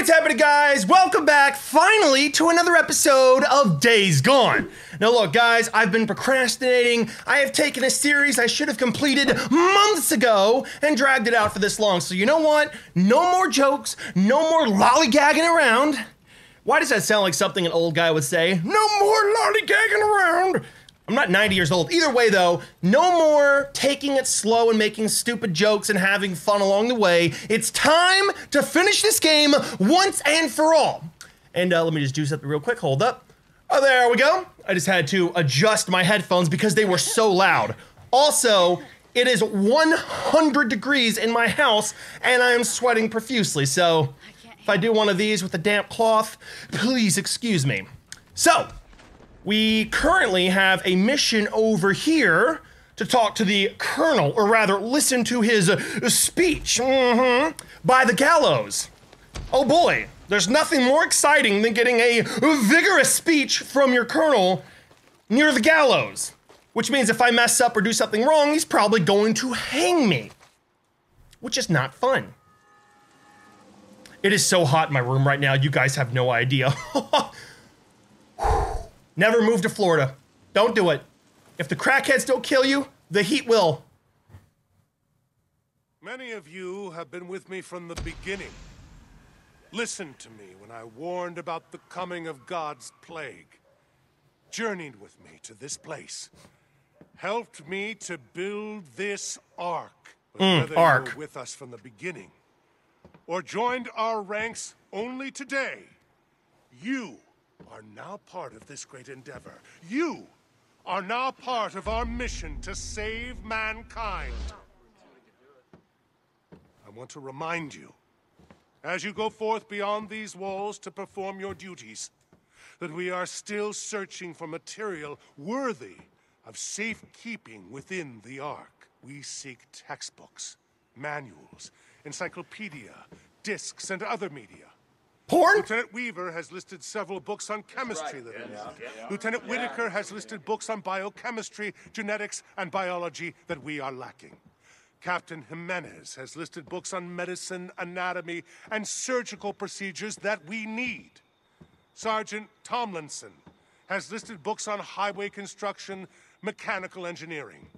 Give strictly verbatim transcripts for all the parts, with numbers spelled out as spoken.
what's happening, guys? Welcome back, finally, to another episode of Days Gone. Now look, guys, I've been procrastinating. I have taken a series I should have completed months ago and dragged it out for this long. So you know what? No more jokes, no more lollygagging around. Why does that sound like something an old guy would say? No more lollygagging around. I'm not ninety years old. Either way, though, no more taking it slow and making stupid jokes and having fun along the way. It's time to finish this game once and for all. And uh, let me just do something real quick. Hold up. Oh, there we go. I just had to adjust my headphones because they were so loud. Also, it is one hundred degrees in my house, and I am sweating profusely. So if I do one of these with a damp cloth, please excuse me. So, we currently have a mission over here to talk to the colonel, or rather listen to his speech mm-hmm, by the gallows. Oh boy, there's nothing more exciting than getting a vigorous speech from your colonel near the gallows, which means if I mess up or do something wrong, he's probably going to hang me, which is not fun. It is so hot in my room right now, you guys have no idea. Never move to Florida. Don't do it. If the crackheads don't kill you, the heat will. Many of you have been with me from the beginning. Listened to me when I warned about the coming of God's plague. Journeyed with me to this place. Helped me to build this ark. But mm, whether ark. you were with us from the beginning or joined our ranks only today, you are now part of this great endeavor. You are now part of our mission to save mankind. I want to remind you, as you go forth beyond these walls to perform your duties, that we are still searching for material worthy of safekeeping within the Ark. We seek textbooks, manuals, encyclopedia, discs, and other media. Porn? Lieutenant Weaver has listed several books on chemistry right. that yeah. are needed. Yeah. Lieutenant yeah. Whitaker has listed books on biochemistry, genetics, and biology that we are lacking. Captain Jimenez has listed books on medicine, anatomy, and surgical procedures that we need. Sergeant Tomlinson has listed books on highway construction, mechanical engineering.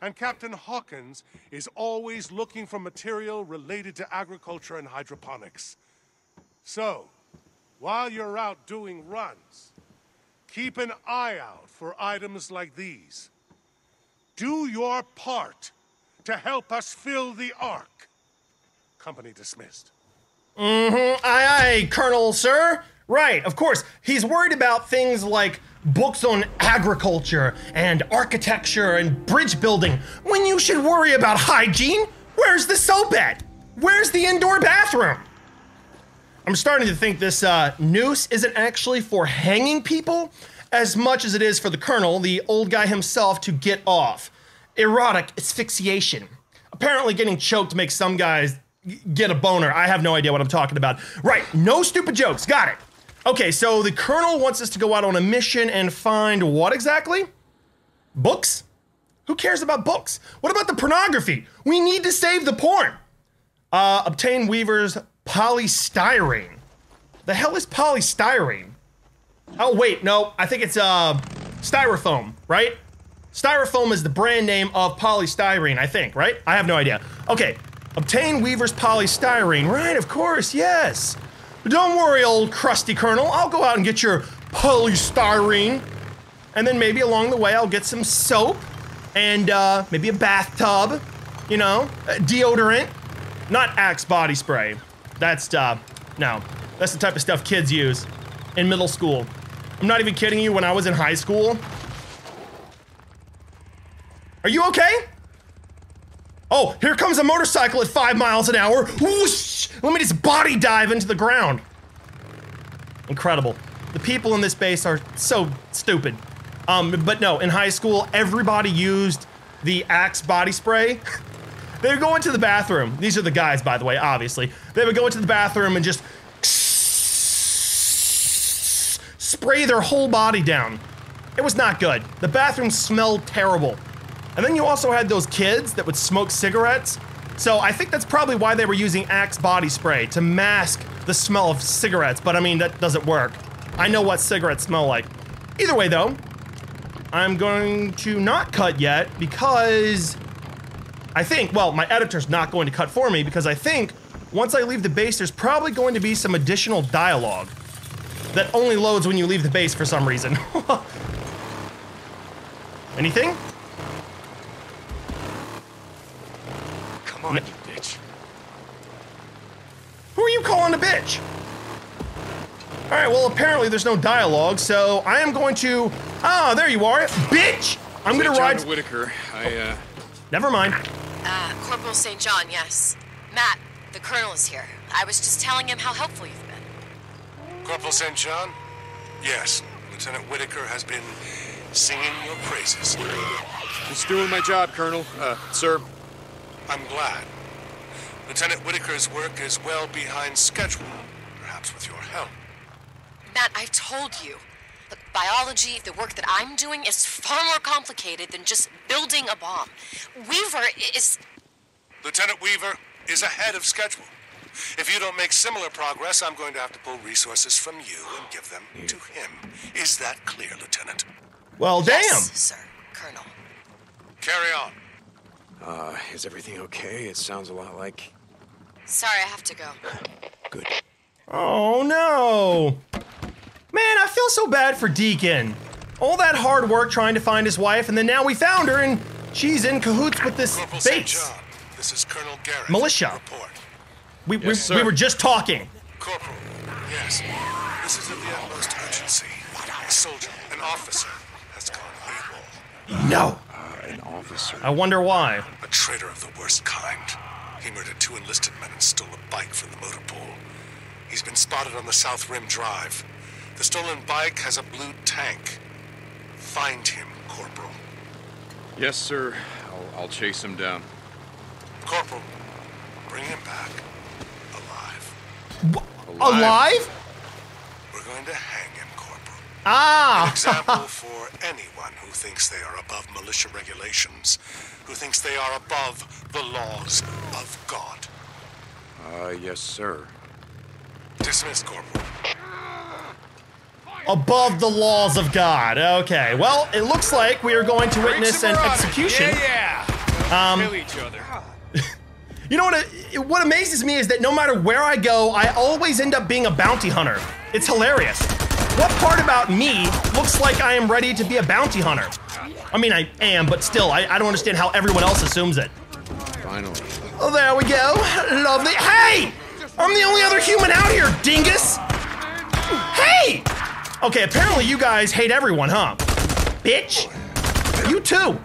And Captain Hawkins is always looking for material related to agriculture and hydroponics. So, while you're out doing runs, keep an eye out for items like these. Do your part to help us fill the Ark. Company dismissed. Mm-hmm. Aye, aye, Colonel, sir. Right, of course. He's worried about things like books on agriculture and architecture and bridge building, when you should worry about hygiene. Where's the soap at? Where's the indoor bathroom? I'm starting to think this uh, noose isn't actually for hanging people as much as it is for the colonel, the old guy himself, to get off. Erotic asphyxiation. Apparently getting choked makes some guys get a boner. I have no idea what I'm talking about. Right, no stupid jokes, got it. Okay, so the colonel wants us to go out on a mission and find what exactly? Books? Who cares about books? What about the pornography? We need to save the porn. Uh, obtain Weaver's polystyrene. The hell is polystyrene? Oh wait, no, I think it's uh, styrofoam, right? Styrofoam is the brand name of polystyrene, I think, right? I have no idea. Okay, obtain Weaver's polystyrene, right, of course, yes. But don't worry, old crusty colonel, I'll go out and get your polystyrene, and then maybe along the way I'll get some soap, and uh, maybe a bathtub, you know, deodorant, not Axe body spray. That's, uh, no. That's the type of stuff kids use in middle school. I'm not even kidding you, when I was in high school. Are you okay? Oh, here comes a motorcycle at five miles an hour. Whoosh! Let me just body dive into the ground. Incredible. The people in this base are so stupid. Um, but no, in high school, everybody used the Axe body spray. They would go into the bathroom. These are the guys, by the way, obviously. They would go into the bathroom and just spray their whole body down. It was not good. The bathroom smelled terrible. And then you also had those kids that would smoke cigarettes. So I think that's probably why they were using Axe body spray, to mask the smell of cigarettes, but I mean, that doesn't work. I know what cigarettes smell like. Either way, though, I'm going to not cut yet because I think, well, my editor's not going to cut for me because I think once I leave the base, there's probably going to be some additional dialogue that only loads when you leave the base for some reason. Anything? Come on, no. You bitch. Who are you calling a bitch? All right, well, apparently there's no dialogue, so I am going to... Ah, there you are, bitch! I'm going to ride... Lieutenant Whitaker, I, uh... Never mind. Uh, Corporal Saint John, yes. Matt, the colonel is here. I was just telling him how helpful you've been. Corporal Saint John? Yes, Lieutenant Whitaker has been singing your praises. Just doing my job, Colonel. Uh, sir. I'm glad. Lieutenant Whitaker's work is well behind schedule, perhaps with your help. Matt, I told you. Look, biology, the work that I'm doing is far more complicated than just building a bomb. Weaver is... Lieutenant Weaver is ahead of schedule. If you don't make similar progress, I'm going to have to pull resources from you and give them to him. Is that clear, Lieutenant? Well, damn! Yes, sir, Colonel. Carry on. Uh, is everything okay? It sounds a lot like... Sorry, I have to go. Good. Oh, no! Man, I feel so bad for Deacon. All that hard work trying to find his wife, and then now we found her, and she's in cahoots with this Corporal base. John, this is Colonel Garrett. Militia. Report. We, yes, we, we were just talking. Corporal, yes. This is of the utmost urgency. A soldier, an officer, has gone AWOL. No. Uh, an officer. I wonder why. A traitor of the worst kind. He murdered two enlisted men and stole a bike from the motor pool. He's been spotted on the South Rim Drive. The stolen bike has a blue tank. Find him, Corporal. Yes, sir. I'll, I'll chase him down. Corporal, bring him back. Alive. Alive? Alive? We're going to hang him, Corporal. Ah! An example for anyone who thinks they are above militia regulations, who thinks they are above the laws of God. Uh, yes, sir. Dismiss, Corporal. Above the laws of God. Okay, well, it looks like we are going to witness an execution. Yeah, yeah. Um, kill each other. You know what? What amazes me is that no matter where I go, I always end up being a bounty hunter. It's hilarious. What part about me looks like I am ready to be a bounty hunter? I mean, I am, but still, I, I don't understand how everyone else assumes it. Finally. Oh, there we go. Lovely. Hey! I'm the only other human out here, dingus! Hey! Okay, apparently you guys hate everyone, huh? Bitch! You too!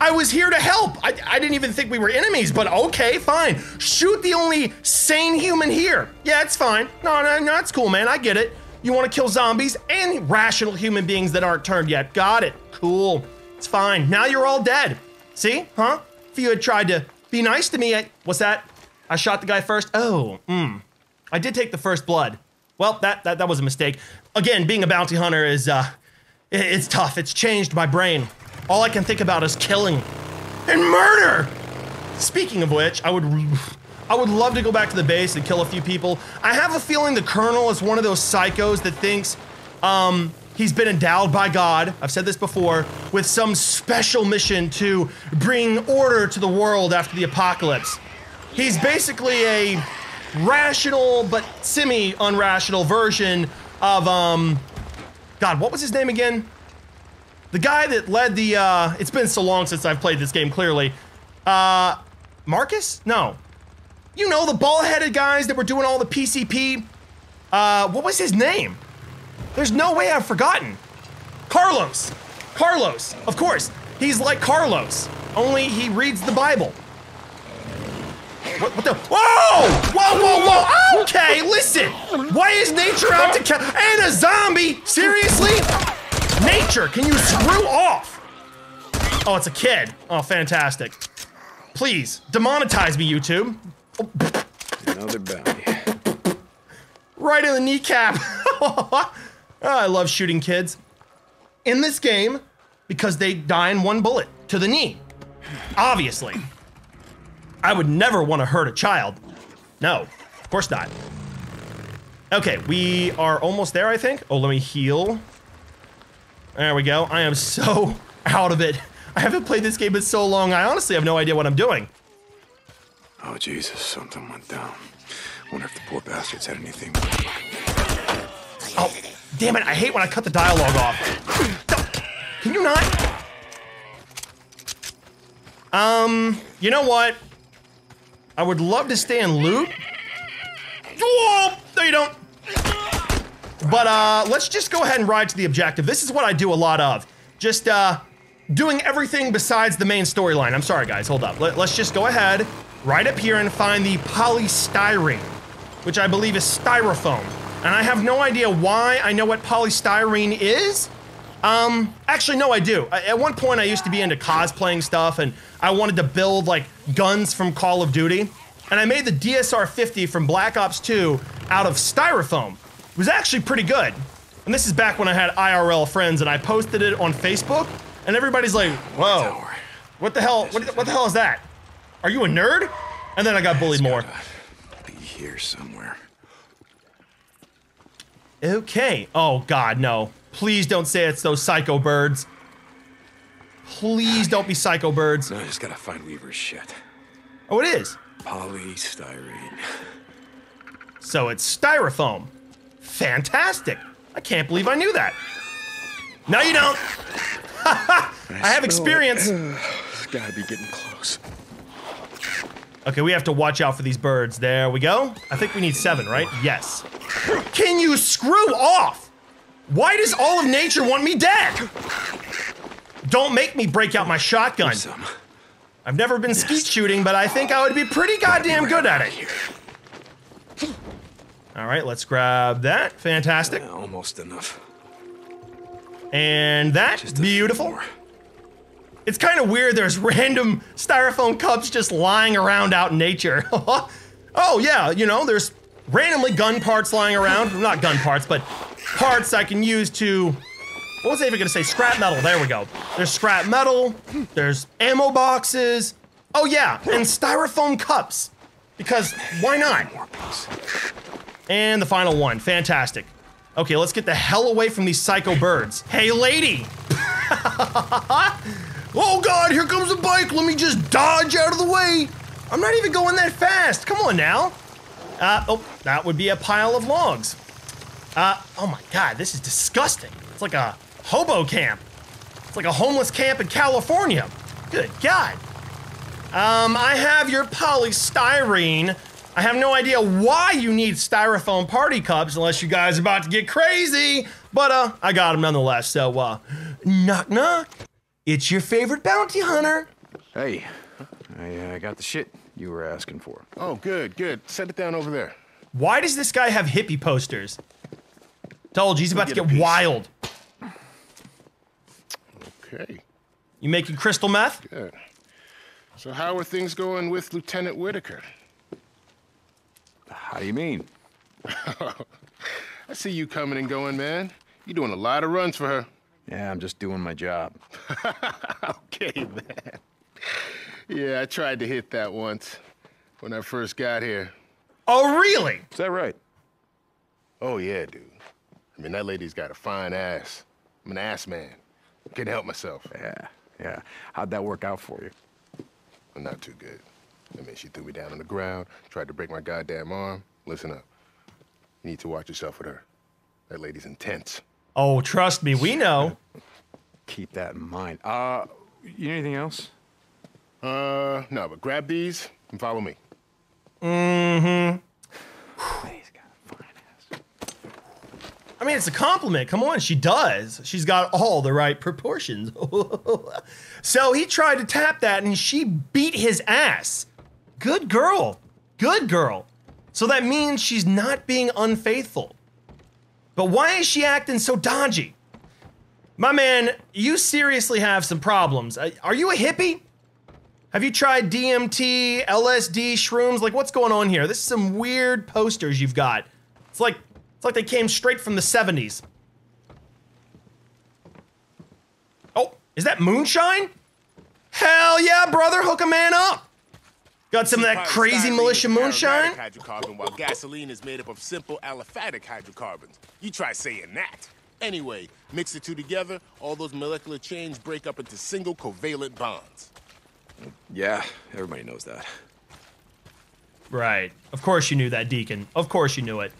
I was here to help! I, I didn't even think we were enemies, but okay, fine. Shoot the only sane human here! Yeah, it's fine. No, no, no, it's cool, man, I get it. You wanna kill zombies and rational human beings that aren't turned yet. Got it. Cool. It's fine. Now you're all dead. See? Huh? If you had tried to be nice to me, I- What's that? I shot the guy first? Oh, mm. I did take the first blood. Well, that, that that was a mistake. Again, being a bounty hunter is, uh, it, it's tough. It's changed my brain. All I can think about is killing and murder. Speaking of which, I would, I would love to go back to the base and kill a few people. I have a feeling the colonel is one of those psychos that thinks um, he's been endowed by God, I've said this before, with some special mission to bring order to the world after the apocalypse. He's basically a rational, but semi-unrational version of, um, God, what was his name again? The guy that led the, uh, it's been so long since I've played this game, clearly. Uh, Marcus? No. You know, the ball-headed guys that were doing all the P C P. Uh, what was his name? There's no way I've forgotten. Carlos. Carlos, of course. He's like Carlos, only he reads the Bible. What, what the? Whoa! Whoa, whoa, whoa! Okay, listen! Why is nature out to kill? And a zombie! Seriously? Nature, can you screw off? Oh, it's a kid. Oh, fantastic. Please, demonetize me, YouTube. Another bounty. Right in the kneecap. Oh, I love shooting kids. In this game, because they die in one bullet to the knee. Obviously. I would never want to hurt a child. No. course not. Okay, we are almost there, I think. Oh, let me heal. There we go. I am so out of it. I haven't played this game in so long, I honestly have no idea what I'm doing. Oh, Jesus, something went down. Wonder if the poor bastards had anything. Oh, damn it, I hate when I cut the dialogue off. Can you not? Um, you know what? I would love to stay and loot. Whoa! No, you don't. But uh, let's just go ahead and ride to the objective. This is what I do a lot of. Just uh, doing everything besides the main storyline. I'm sorry, guys. Hold up. Let, let's just go ahead, right up here, and find the polystyrene, which I believe is styrofoam. And I have no idea why I know what polystyrene is. Um, actually, no, I do. I, at one point, I used to be into cosplaying stuff, and I wanted to build, like, guns from Call of Duty. And I made the D S R fifty from Black Ops two out of styrofoam. It was actually pretty good. And this is back when I had I R L friends, and I posted it on Facebook, and everybody's like, whoa, what the hell, what, what the hell is that? Are you a nerd? And then I got bullied more. Be here somewhere. Okay. Oh, God, no. Please don't say it's those psycho birds. Please don't be psycho birds. No, I just gotta find Weaver's shit. Oh, it is. Polystyrene. So it's styrofoam. Fantastic. I can't believe I knew that. No, you don't. I, I have experience. Uh, it's gotta be getting close. Okay, we have to watch out for these birds. There we go. I think we need seven, right? Yes. Can you screw off? Why does all of nature want me dead? Don't make me break out my shotgun. I've never been skeet shooting, but I think I would be pretty goddamn good at it. All right, let's grab that. Fantastic. Almost enough. And that. Beautiful. It's kind of weird, there's random styrofoam cups just lying around out in nature. Oh yeah, you know, there's randomly gun parts lying around. Not gun parts, but parts I can use to, what was I even gonna say? Scrap metal, there we go. There's scrap metal, there's ammo boxes. Oh yeah, and styrofoam cups. Because why not? And the final one, fantastic. Okay, let's get the hell away from these psycho birds. Hey lady! Oh God, here comes a bike. Let me just dodge out of the way. I'm not even going that fast. Come on now. Uh, oh, that would be a pile of logs. Uh, oh my God, this is disgusting. It's like a hobo camp. It's like a homeless camp in California. Good God. Um, I have your polystyrene. I have no idea why you need styrofoam party cups unless you guys are about to get crazy. But, uh, I got them nonetheless, so, uh, knock knock. It's your favorite bounty hunter. Hey, I uh, got the shit you were asking for. Oh, good, good. Set it down over there. Why does this guy have hippie posters? Told you, he's about to get wild. Okay. You making crystal meth? Good. So how are things going with Lieutenant Whitaker? How do you mean? I see you coming and going, man. You're doing a lot of runs for her. Yeah, I'm just doing my job. Okay, man. Yeah, I tried to hit that once when I first got here. Oh, really? Is that right? Oh, yeah, dude. I mean, that lady's got a fine ass. I'm an ass man. Couldn't help myself. Yeah, yeah. How'd that work out for you? Well, not too good. I mean, she threw me down on the ground, tried to break my goddamn arm. Listen up. You need to watch yourself with her. That lady's intense. Oh, trust me, we know. Keep that in mind. Uh, you need anything else? Uh, no, but grab these and follow me. Mm-hmm. He's got a fine ass. I mean, it's a compliment. Come on, she does. She's got all the right proportions. So he tried to tap that, and she beat his ass. Good girl. Good girl. So that means she's not being unfaithful. But why is she acting so dodgy? My man, you seriously have some problems. Are you a hippie? Have you tried D M T, L S D, shrooms? Like, what's going on here? This is some weird posters you've got. It's like, it's like they came straight from the seventies. Oh, is that moonshine? Hell yeah, brother, hook a man up. Got some of that crazy militia moonshine. Hydrocarbon, while gasoline is made up of simple aliphatic hydrocarbons. You try saying that. Anyway, mix the two together, all those molecular chains break up into single covalent bonds. Yeah, everybody knows that. Right. Of course you knew that, Deacon. Of course you knew it.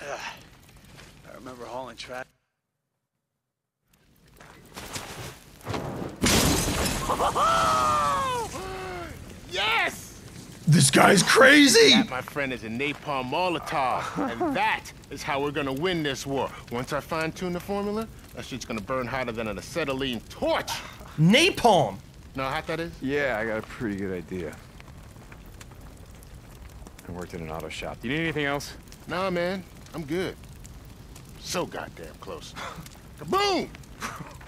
Ugh. I remember hauling track. Yes! This guy's crazy! That, my friend, is a napalm Molotov, and that is how we're gonna win this war. Once I fine-tune the formula, that shit's gonna burn hotter than an acetylene torch. Napalm! Know how that is? Yeah, I got a pretty good idea. I worked in an auto shop. You need anything else? Nah, man. I'm good. So goddamn close. Kaboom!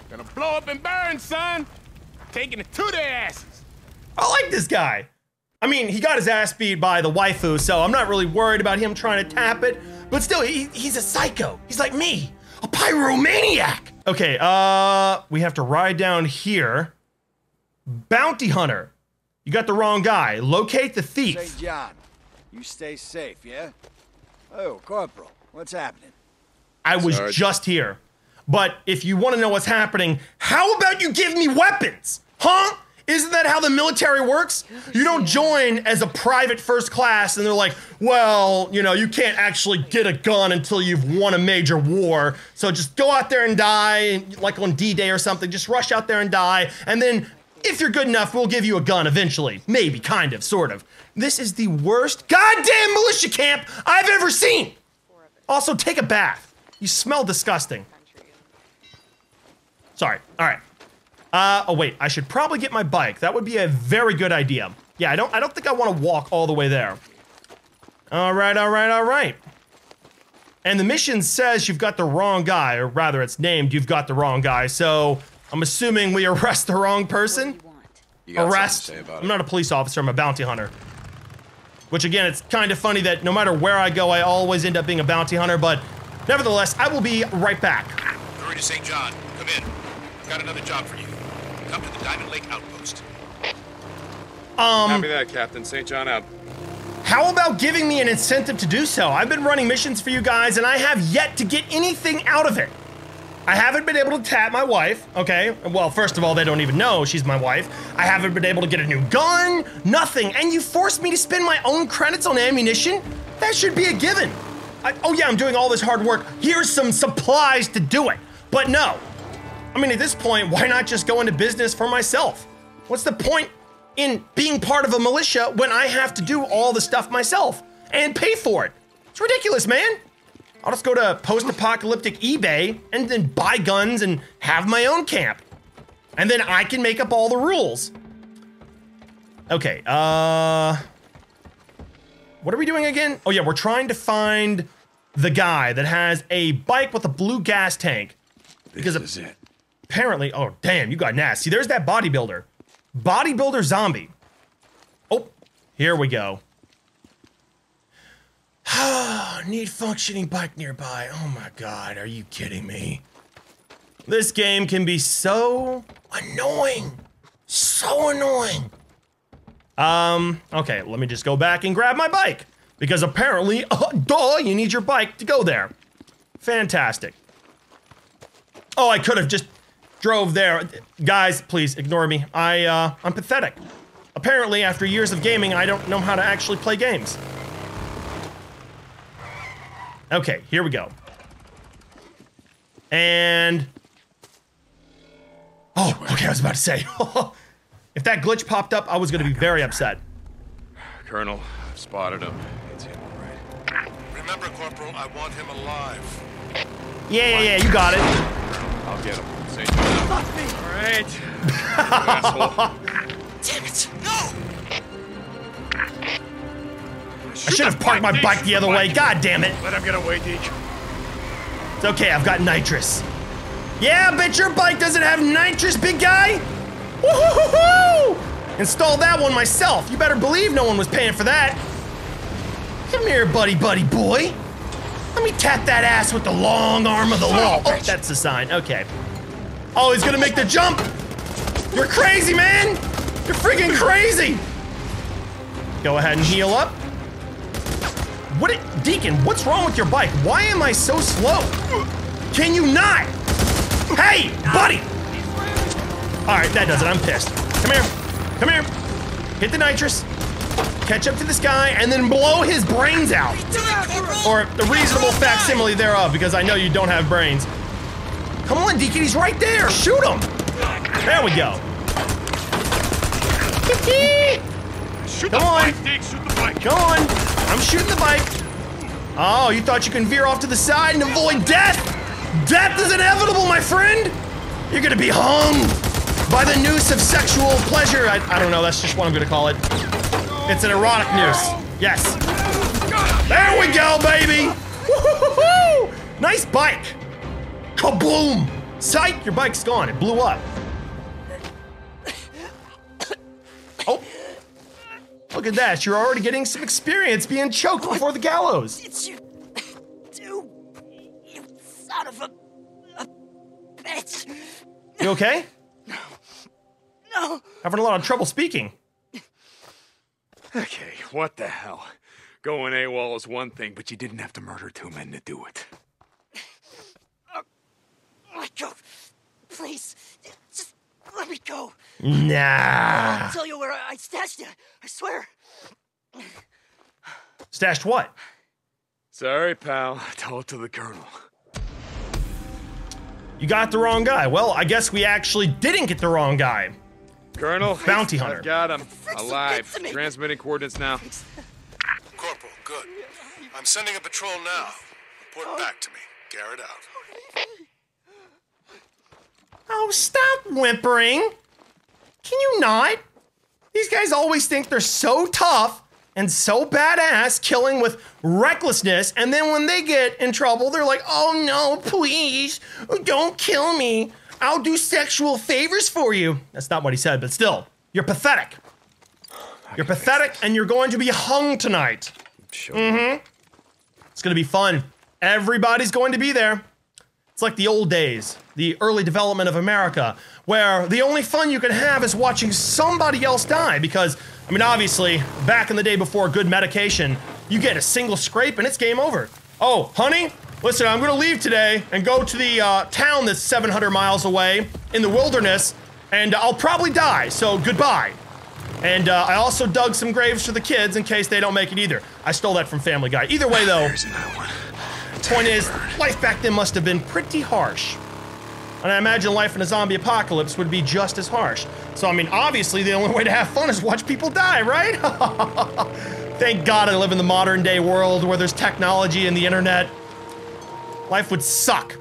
Gonna blow up and burn, son! Taking it to their asses. I like this guy. I mean, he got his ass beat by the waifu, so I'm not really worried about him trying to tap it. But still, he, he's a psycho. He's like me, a pyromaniac. Okay, uh, we have to ride down here. Bounty hunter. You got the wrong guy. Locate the thief. Saint John, you stay safe, yeah? Oh, Corporal, what's happening? I was Sorry. just here. But if you want to know what's happening, how about you give me weapons? Huh? Isn't that how the military works? You don't join as a private first class and they're like, well, you know, you can't actually get a gun until you've won a major war. So just go out there and die, like on D-Day or something. Just rush out there and die. And then if you're good enough, we'll give you a gun eventually. Maybe, kind of, sort of. This is the worst goddamn militia camp I've ever seen. Also, take a bath. You smell disgusting. Sorry. All right. Uh, oh wait, I should probably get my bike. That would be a very good idea. Yeah, I don't. I don't think I want to walk all the way there. All right. All right. All right. And the mission says you've got the wrong guy, or rather, it's named you've got the wrong guy. So I'm assuming we arrest the wrong person. You got arrest. Something to say about it. I'm not a police officer. I'm a bounty hunter. Which again, it's kind of funny that no matter where I go, I always end up being a bounty hunter. But nevertheless, I will be right back. Three to Saint John. Come in. Got another job for you. Come to the Diamond Lake outpost. Um, Copy that, Captain. Saint John out. How about giving me an incentive to do so? I've been running missions for you guys, and I have yet to get anything out of it. I haven't been able to tap my wife, okay? Well, first of all, they don't even know she's my wife. I haven't been able to get a new gun, nothing. And you forced me to spend my own credits on ammunition? That should be a given. I, oh yeah, I'm doing all this hard work. Here's some supplies to do it. But no. I mean, at this point, why not just go into business for myself? What's the point in being part of a militia when I have to do all the stuff myself and pay for it? It's ridiculous, man. I'll just go to post-apocalyptic eBay and then buy guns and have my own camp. And then I can make up all the rules. Okay, uh... what are we doing again? Oh yeah, we're trying to find the guy that has a bike with a blue gas tank. Because this is it. Apparently, oh damn, you got nasty. There's that bodybuilder. Bodybuilder zombie. Oh, here we go. Need functioning bike nearby. Oh my god, are you kidding me? This game can be so annoying. So annoying. Um, okay, let me just go back and grab my bike. Because apparently, oh, duh, you need your bike to go there. Fantastic. Oh, I could have just drove there. Guys, please ignore me. I, uh, I'm pathetic. Apparently, after years of gaming, I don't know how to actually play games. Okay, here we go. And... oh, okay, I was about to say. If that glitch popped up, I was going to be very upset. Colonel, I've spotted him. It's him, all right. Remember, Corporal, I want him alive. Yeah, yeah, yeah, you got it. I'll get him. Saint John. Fuck me! All right. Asshole. Damn it! No! I should have parked my bike the other way. God damn it! Let him get away, Deke. It's okay. I've got nitrous. Yeah, bet your bike doesn't have nitrous, big guy. Woohoo! Installed that one myself. You better believe no one was paying for that. Come here, buddy, buddy, boy. Let me tap that ass with the long arm of the law. Oh, that's a sign. Okay. Oh, he's gonna make the jump. You're crazy, man! You're freaking crazy! Go ahead and heal up. What it, Deacon, what's wrong with your bike? Why am I so slow? Can you not? Hey, buddy! Alright, that does it. I'm pissed. Come here. Come here. Hit the nitrous. Catch up to this guy, and then blow his brains out. Or a reasonable facsimile thereof, because I know you don't have brains. Come on, Deacon, he's right there. Shoot him. There we go. Shoot Come on. Come on. I'm shooting the bike. Oh, you thought you can veer off to the side and avoid death? Death is inevitable, my friend. You're gonna be hung by the noose of sexual pleasure. I, I don't know, that's just what I'm gonna call it. It's an erotic noose. Yes. There we go, baby. Woo-hoo-hoo-hoo. Nice bike. Kaboom. Psych, your bike's gone. It blew up. Oh. Look at that. You're already getting some experience being choked before the gallows. What did you do, you son of a, a bitch? You okay? No. No. Having a lot of trouble speaking. Okay, what the hell? Going AWOL is one thing, but you didn't have to murder two men to do it. Uh, let go. Please. Just let me go. Nah. I'll tell you where I stashed it. I swear. Stashed what? Sorry, pal. I told it to the colonel. You got the wrong guy. Well, I guess we actually didn't get the wrong guy. Colonel, bounty hunter. I've got him alive. Transmitting coordinates now. Corporal, good. I'm sending a patrol now. Report back to me. Garrett out. Oh, stop whimpering. Can you not? These guys always think they're so tough and so badass, killing with recklessness, and then when they get in trouble, they're like, oh no, please, don't kill me. I'll do sexual favors for you. That's not what he said, but still, you're pathetic. You're pathetic, and you're going to be hung tonight. Sure. Mm-hmm. It's going to be fun. Everybody's going to be there. It's like the old days, the early development of America, where the only fun you can have is watching somebody else die, because, I mean, obviously, back in the day before good medication, you get a single scrape and it's game over. Oh, honey? Listen, I'm gonna leave today and go to the uh, town that's seven hundred miles away in the wilderness, and I'll probably die, so goodbye. And uh, I also dug some graves for the kids in case they don't make it either. I stole that from Family Guy. Either way, though, point is, life back then must have been pretty harsh. And I imagine life in a zombie apocalypse would be just as harsh. So, I mean, obviously, the only way to have fun is watch people die, right? Thank God I live in the modern-day world where there's technology and the internet. Life would suck.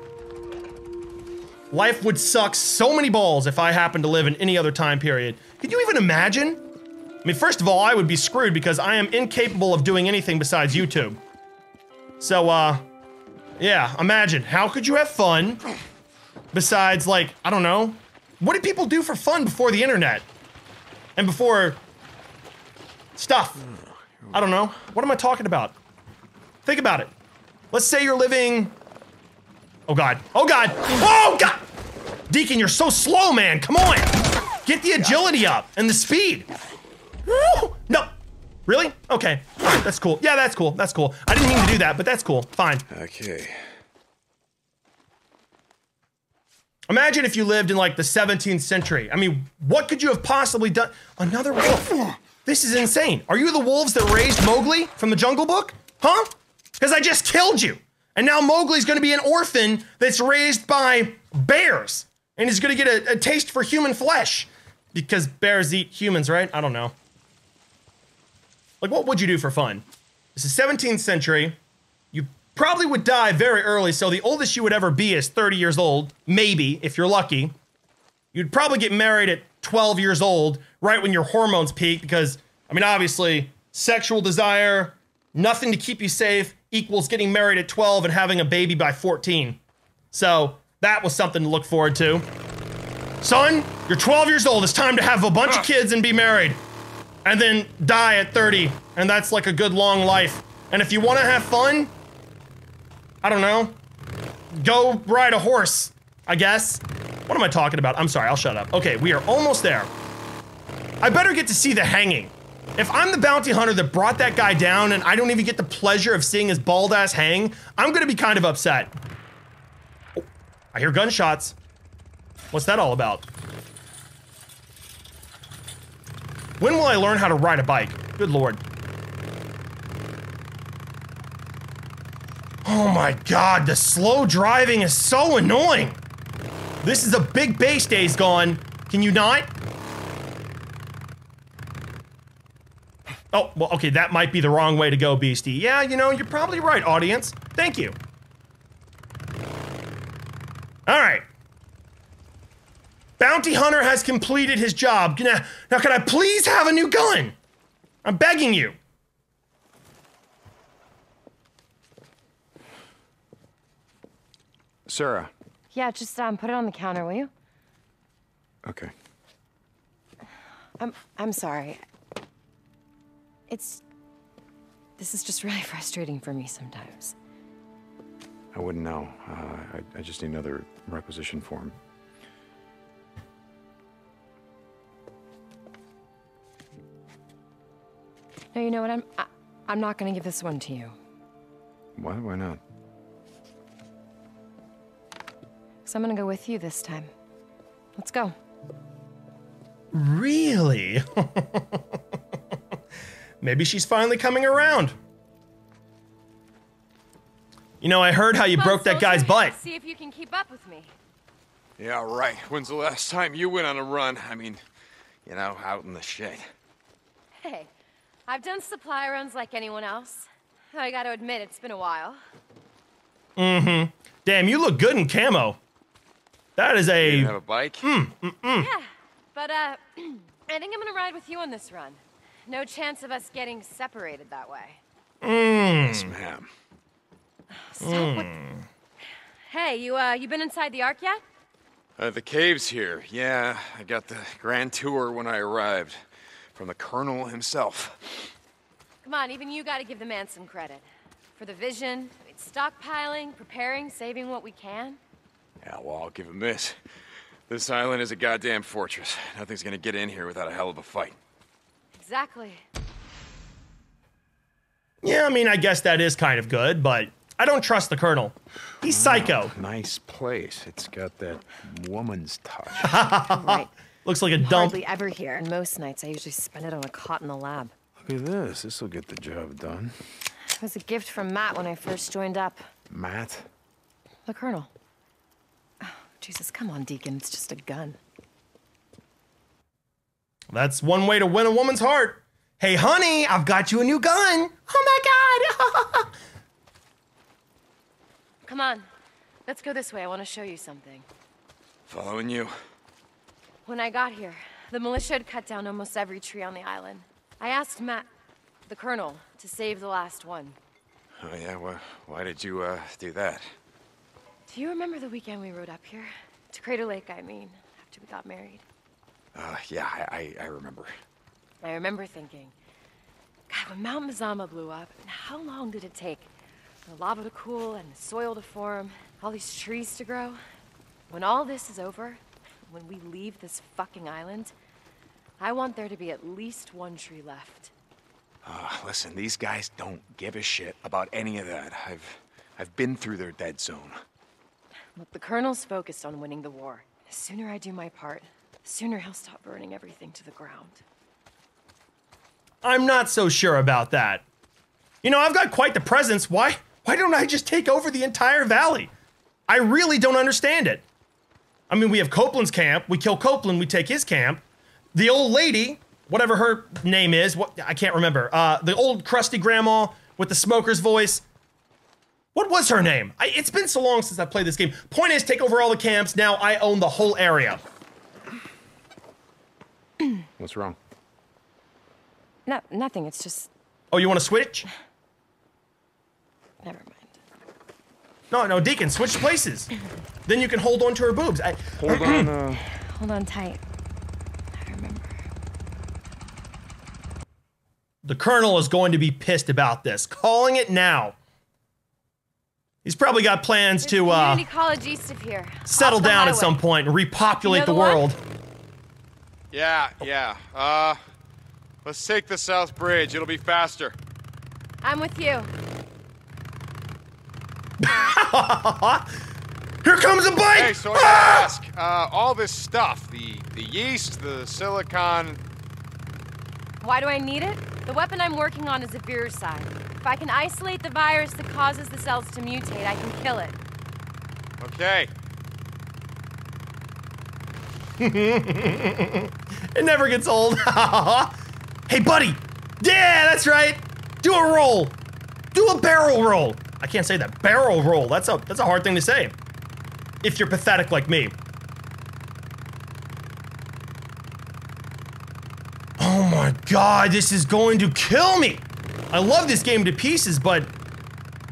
Life would suck so many balls if I happened to live in any other time period. Could you even imagine? I mean, first of all, I would be screwed because I am incapable of doing anything besides YouTube. So, uh, yeah, imagine. How could you have fun besides, like, I don't know. What did people do for fun before the internet? And before stuff? I don't know. What am I talking about? Think about it. Let's say you're living... Oh God, oh God, oh God! Deacon, you're so slow, man, come on! Get the agility up and the speed! Woo! No! Really? Okay, that's cool. Yeah, that's cool, that's cool. I didn't mean to do that, but that's cool, fine. Okay. Imagine if you lived in like the seventeenth century. I mean, what could you have possibly done? Another wolf? This is insane. Are you the wolves that raised Mowgli from the Jungle Book? Huh? Because I just killed you. And now Mowgli's gonna be an orphan that's raised by bears. And he's gonna get a, a taste for human flesh. Because bears eat humans, right? I don't know. Like, what would you do for fun? This is seventeenth century. You probably would die very early, so the oldest you would ever be is thirty years old. Maybe, if you're lucky. You'd probably get married at twelve years old, right when your hormones peak, because, I mean, obviously, sexual desire, nothing to keep you safe, equals getting married at twelve and having a baby by fourteen. So that was something to look forward to. Son, you're twelve years old. It's time to have a bunch of kids and be married. And then die at thirty. And that's like a good long life. And if you want to have fun, I don't know, go ride a horse, I guess. What am I talking about? I'm sorry, I'll shut up. Okay, we are almost there. I better get to see the hanging. If I'm the bounty hunter that brought that guy down and I don't even get the pleasure of seeing his bald ass hang, I'm gonna be kind of upset. Oh, I hear gunshots. What's that all about? When will I learn how to ride a bike? Good lord. Oh my god, the slow driving is so annoying. This is a big base, Days Gone. Can you not? Oh, well, okay, that might be the wrong way to go, Beastie. Yeah, you know, you're probably right, audience. Thank you. All right. Bounty Hunter has completed his job. Now, now can I please have a new gun? I'm begging you. Sarah. Yeah, just um, put it on the counter, will you? Okay. I'm, I'm sorry. It's... This is just really frustrating for me sometimes. I wouldn't know. Uh, I, I just need another requisition form. No, you know what? I'm, I, I'm not going to give this one to you. Why? Why not? Because I'm going to go with you this time. Let's go. Really? Maybe she's finally coming around. You know, I heard how you Come broke on, that guy's butt. See if you can keep up with me. Yeah, right. When's the last time you went on a run? I mean, you know, out in the shade. Hey, I've done supply runs like anyone else. I gotta admit, it's been a while. Mm-hmm. Damn, you look good in camo. That is a... You have a bike? Mm, mm, mm. Yeah, but uh, I think I'm gonna ride with you on this run. No chance of us getting separated that way. Mm. Yes, ma'am. So, mm. what... Hey, you uh, you been inside the Ark yet? Uh, the cave's here. Yeah, I got the grand tour when I arrived. From the Colonel himself. Come on, even you gotta give the man some credit. For the vision, it's stockpiling, preparing, saving what we can. Yeah, well, I'll give him this. This island is a goddamn fortress. Nothing's gonna get in here without a hell of a fight. Exactly. Yeah, I mean, I guess that is kind of good, but I don't trust the Colonel. He's psycho. Oh, nice place. It's got that woman's touch. Right. Looks like a dump. Hardly ever here. And most nights, I usually spend it on a cot in the lab. Look at this. This will get the job done. It was a gift from Matt when I first joined up. Matt? The Colonel. Oh, Jesus, come on, Deacon. It's just a gun. That's one way to win a woman's heart. Hey, honey, I've got you a new gun. Oh, my God. Come on. Let's go this way. I want to show you something. Following you. When I got here, the militia had cut down almost every tree on the island. I asked Matt, the Colonel, to save the last one. Oh, yeah? Well, why did you uh, do that? Do you remember the weekend we rode up here? To Crater Lake, I mean, after we got married. Uh, yeah, I, I, I remember. I remember thinking, God, when Mount Mazama blew up, how long did it take for the lava to cool and the soil to form, all these trees to grow? When all this is over, when we leave this fucking island, I want there to be at least one tree left. Uh, listen, these guys don't give a shit about any of that. I've, I've been through their dead zone. Look, the Colonel's focused on winning the war. The sooner I do my part, sooner he'll stop burning everything to the ground. I'm not so sure about that. You know, I've got quite the presence. Why? Why don't I just take over the entire valley? I really don't understand it. I mean, we have Copeland's camp. We kill Copeland. We take his camp. The old lady, whatever her name is, what I can't remember. Uh, the old crusty grandma with the smoker's voice. What was her name? I, it's been so long since I played this game. Point is, take over all the camps. Now I own the whole area. What's wrong? No, nothing. It's just. Oh, you want to switch? Never mind. No, no, Deacon, switch places. Then you can hold on to her boobs. I... Hold on. Uh... Hold on tight. I remember. The Colonel is going to be pissed about this. Calling it now. He's probably got plans There's to uh, college east of here. settle down highway. at some point and repopulate you know the, the world. One? Yeah, yeah. Uh, let's take the South Bridge. It'll be faster. I'm with you. Here comes a bike! Hey, so I ah! ask, uh, all this stuff, the, the yeast, the silicon... Why do I need it? The weapon I'm working on is a viricide. If I can isolate the virus that causes the cells to mutate, I can kill it. Okay. It never gets old. Hey, buddy! Yeah, that's right! Do a roll! Do a barrel roll! I can't say that. Barrel roll. That's a, that's a hard thing to say. If you're pathetic like me. Oh my god, this is going to kill me! I love this game to pieces, but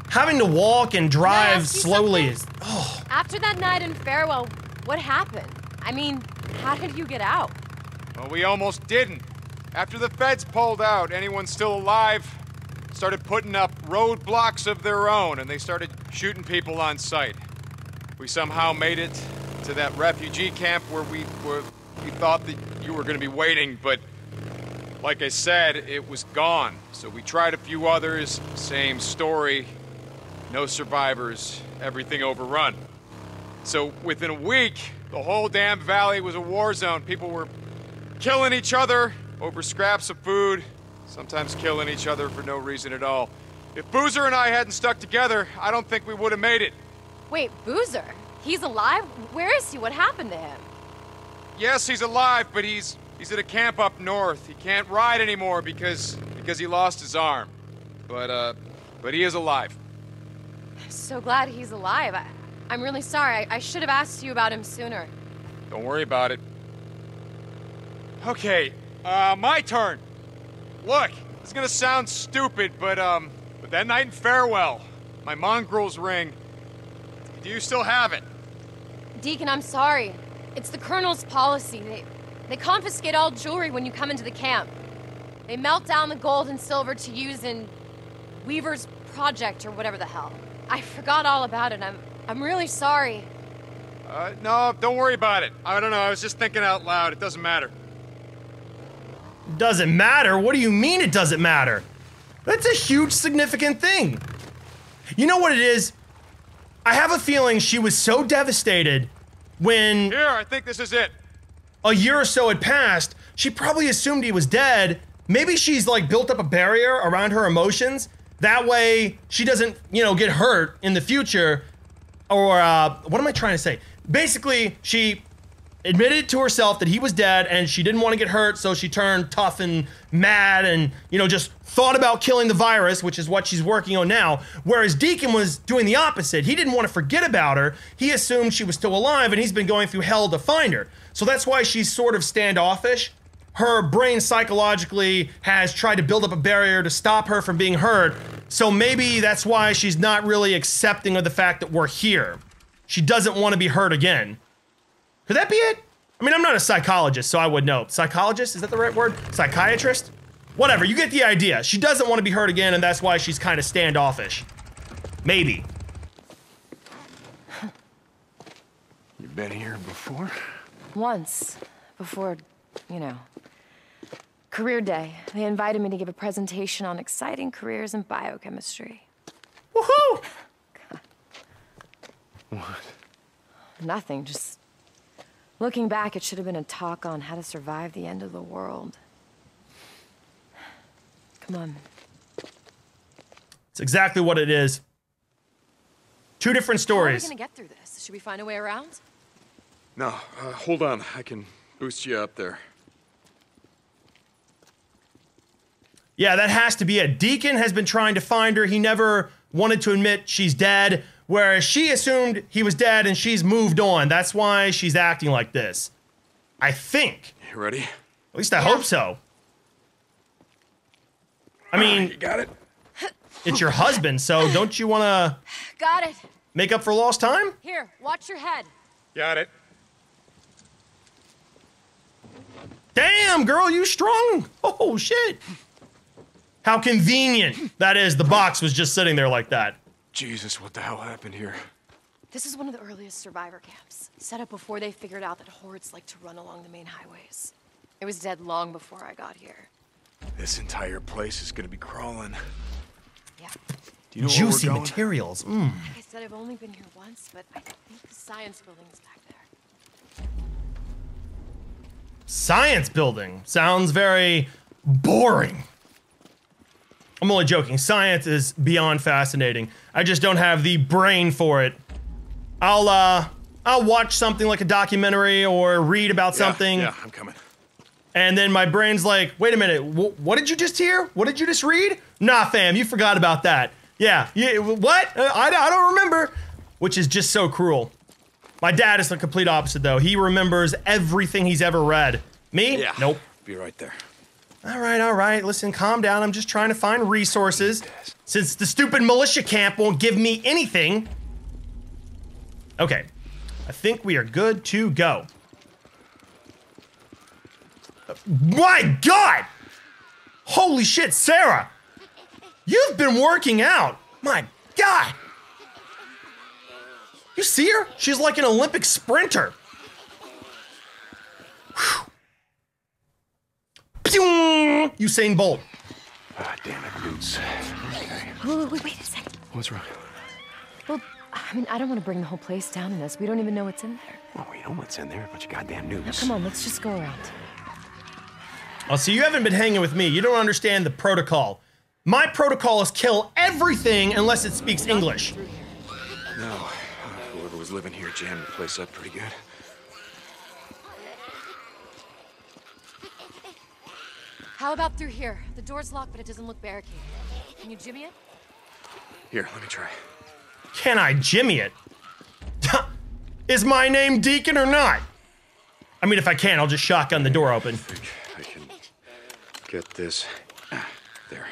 having to walk and drive slowly is... Oh. After that night in Farewell, what happened? I mean, how did you get out? Well, we almost didn't. After the feds pulled out, anyone still alive started putting up roadblocks of their own, and they started shooting people on sight. We somehow made it to that refugee camp where we, where we thought that you were going to be waiting, but... Like I said, it was gone, so we tried a few others, same story, no survivors, everything overrun. So within a week, the whole damn valley was a war zone. People were killing each other over scraps of food, sometimes killing each other for no reason at all. If Boozer and I hadn't stuck together, I don't think we would have made it. Wait, Boozer? He's alive? Where is he? What happened to him? Yes, he's alive, but he's... He's at a camp up north. He can't ride anymore because because he lost his arm. But uh, but he is alive. I'm so glad he's alive. I, I'm really sorry. I, I should have asked you about him sooner. Don't worry about it. Okay, uh, my turn. Look, it's gonna sound stupid, but um, but that night in Farewell, my mongrel's ring. Do you still have it? Deacon, I'm sorry. It's the Colonel's policy. They. They confiscate all jewelry when you come into the camp. They melt down the gold and silver to use in Weaver's project or whatever the hell. I forgot all about it. I'm I'm really sorry. Uh, no, don't worry about it. I don't know. I was just thinking out loud. It doesn't matter. Doesn't matter? What do you mean it doesn't matter? That's a huge, significant thing. You know what it is? I have a feeling she was so devastated when... Here, I think this is it. A year or so had passed, she probably assumed he was dead. Maybe she's like built up a barrier around her emotions. That way she doesn't, you know, get hurt in the future. Or uh, what am I trying to say? Basically, she admitted to herself that he was dead and she didn't want to get hurt. So she turned tough and mad and, you know, just thought about killing the virus, which is what she's working on now. Whereas Deacon was doing the opposite. He didn't want to forget about her. He assumed she was still alive and he's been going through hell to find her. So that's why she's sort of standoffish. Her brain psychologically has tried to build up a barrier to stop her from being hurt. So maybe that's why she's not really accepting of the fact that we're here. She doesn't want to be hurt again. Could that be it? I mean, I'm not a psychologist, so I would know. Psychologist? Is that the right word? Psychiatrist? Whatever, you get the idea. She doesn't want to be hurt again, and that's why she's kind of standoffish. Maybe. You've been here before? Once, before, you know, career day, they invited me to give a presentation on exciting careers in biochemistry. Woohoo! God. What? Nothing, just looking back, it should have been a talk on how to survive the end of the world. Come on. It's exactly what it is. Two different stories. How are we gonna get through this? Should we find a way around? No, uh, hold on. I can boost you up there. Yeah, that has to be it. Deacon has been trying to find her. He never wanted to admit she's dead, whereas she assumed he was dead and she's moved on. That's why she's acting like this. I think. You ready? At least I yeah. hope so. I mean, uh, you got it. It's your husband, so don't you want to Got it. Make up for lost time? Here, watch your head. Got it. Damn, girl, you strong. Oh, shit. How convenient. That is, the box was just sitting there like that. Jesus, what the hell happened here? This is one of the earliest survivor camps, set up before they figured out that hordes like to run along the main highways. It was dead long before I got here. This entire place is gonna be crawling. Yeah. Do you know Juicy where we're going? Materials. Mm. Like I said, I've only been here once, but I think the science building's back there. Science building sounds very boring. I'm only joking. Science is beyond fascinating. I just don't have the brain for it. I'll uh, I'll watch something like a documentary or read about yeah, something. Yeah, I'm coming. And then my brain's like, wait a minute, wh what did you just hear? What did you just read? Nah, fam, you forgot about that. Yeah, yeah what? I, I don't remember. Which is just so cruel. My dad is the complete opposite, though. He remembers everything he's ever read. Me? Yeah. Nope. Be right there. All right, all right. Listen, calm down. I'm just trying to find resources. Since the stupid militia camp won't give me anything. Okay. I think we are good to go. My God! Holy shit, Sarah! You've been working out! My God! You see her? She's like an Olympic sprinter. Whew. Usain Bolt. Ah, damn it, boots. Okay. Wait, wait, wait a second. What's wrong? Well, I mean, I don't want to bring the whole place down in this. We don't even know what's in there. Well, we know what's in there. A bunch of goddamn news. Now, come on, let's just go around. Oh, so you haven't been hanging with me. You don't understand the protocol. My protocol is kill everything unless it speaks English. No, uh, whoever was living here jammed the place up pretty good. How about through here? The door's locked, but it doesn't look barricaded. Can you jimmy it? Here, let me try. Can I jimmy it? Is my name Deacon or not? I mean, if I can, I'll just shotgun the door open. I can get this. There.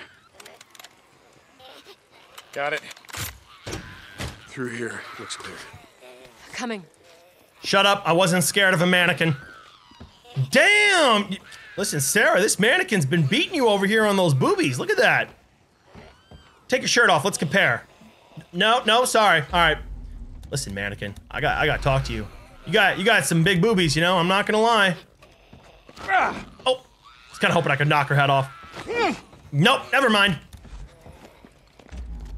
Got it. Through here. Looks clear. Coming. Shut up. I wasn't scared of a mannequin. Damn! Listen, Sarah, this mannequin's been beating you over here on those boobies. Look at that. Take your shirt off. Let's compare. No, no, sorry. All right. Listen, mannequin. I got, I got to talk to you. You got, you got some big boobies. You know, I'm not gonna lie. Ah. Oh, I was kind of hoping I could knock her head off. Mm. Nope. Never mind.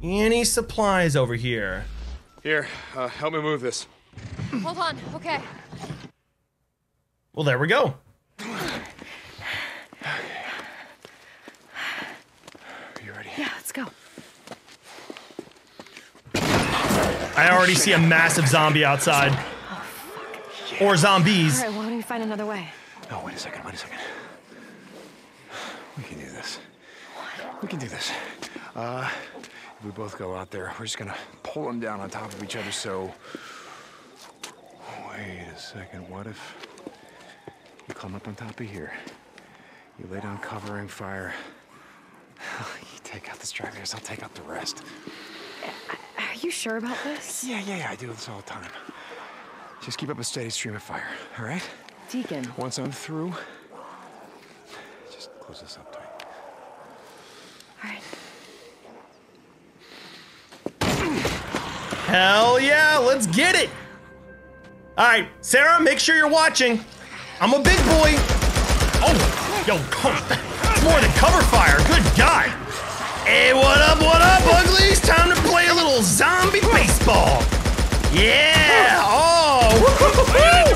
Any supplies over here? Here, uh, help me move this. Hold on. Okay. Well, there we go. Yeah, let's go. I already see a massive zombie outside. Oh, fuck. Or zombies. All right, well, how do we find another way? No, wait a second, wait a second. We can do this. What? We can do this. Uh, if we both go out there, we're just gonna pull them down on top of each other, so... Wait a second, what if... You come up on top of here. You lay down covering fire. You take out the stragglers, I'll take out the rest. Are you sure about this? Yeah, yeah, yeah, I do this all the time. Just keep up a steady stream of fire, all right? Deacon. Once I'm through, just close this up tight. All right. Hell yeah, let's get it! All right, Sarah, make sure you're watching. I'm a big boy. Oh, yo, come. More than cover fire, good God. Hey, what up, what up, uglies? Time to play a little zombie baseball. Yeah, oh, woo-hoo-hoo-hoo.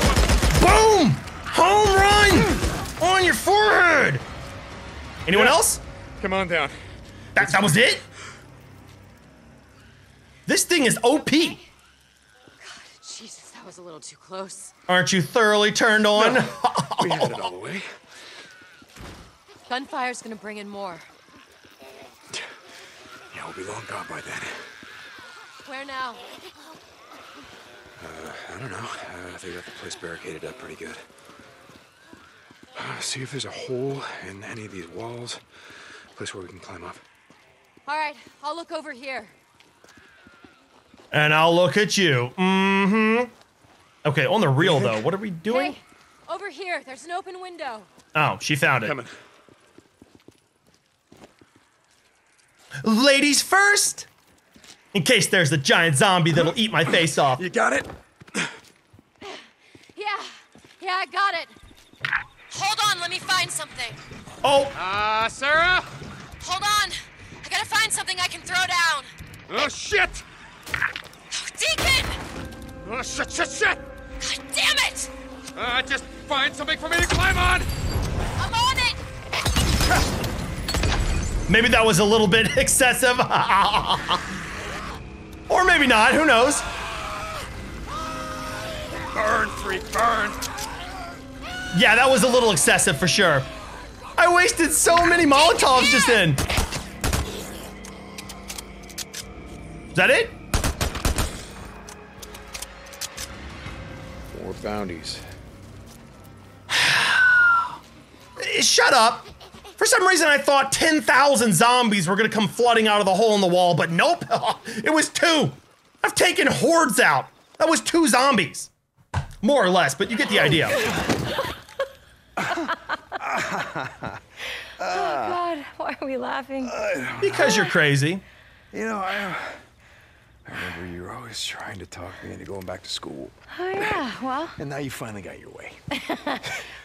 Boom, home run on your forehead. Anyone yeah. else? Come on down. That, that was it? This thing is O P. God, Jesus, that was a little too close. Aren't you thoroughly turned on? No, we had it all the way. Gunfire's gonna bring in more. Yeah, we'll be long gone by then. Where now? Uh, I don't know. Uh, they got the place barricaded up pretty good. Uh, see if there's a hole in any of these walls. A place where we can climb up. All right, I'll look over here. And I'll look at you. Mm-hmm. Okay, on the real though, what are we doing? Hey, over here, there's an open window. Oh, she found it. Coming. Ladies first! in case there's a giant zombie that'll eat my face off. You got it? Yeah, yeah, I got it. Hold on, let me find something. Oh! Ah, uh, Sarah? Hold on, I gotta find something I can throw down. Oh, shit! Oh, Deacon! Oh, shit, shit, shit! God damn it! Uh, just find something for me to climb on! I'm on it! Maybe that was a little bit excessive. Or maybe not, who knows? Burn, three, burn! Yeah, that was a little excessive for sure. I wasted so many Molotovs just then. Is that it? More bounties. Shut up. For some reason, I thought ten thousand zombies were gonna come flooding out of the hole in the wall, but nope. It was two. I've taken hordes out. That was two zombies. More or less, but you get the idea. Oh, God, why are we laughing? Because you're crazy. You know, I, I remember you were always trying to talk me into going back to school. Oh, yeah, well. And now you finally got your way.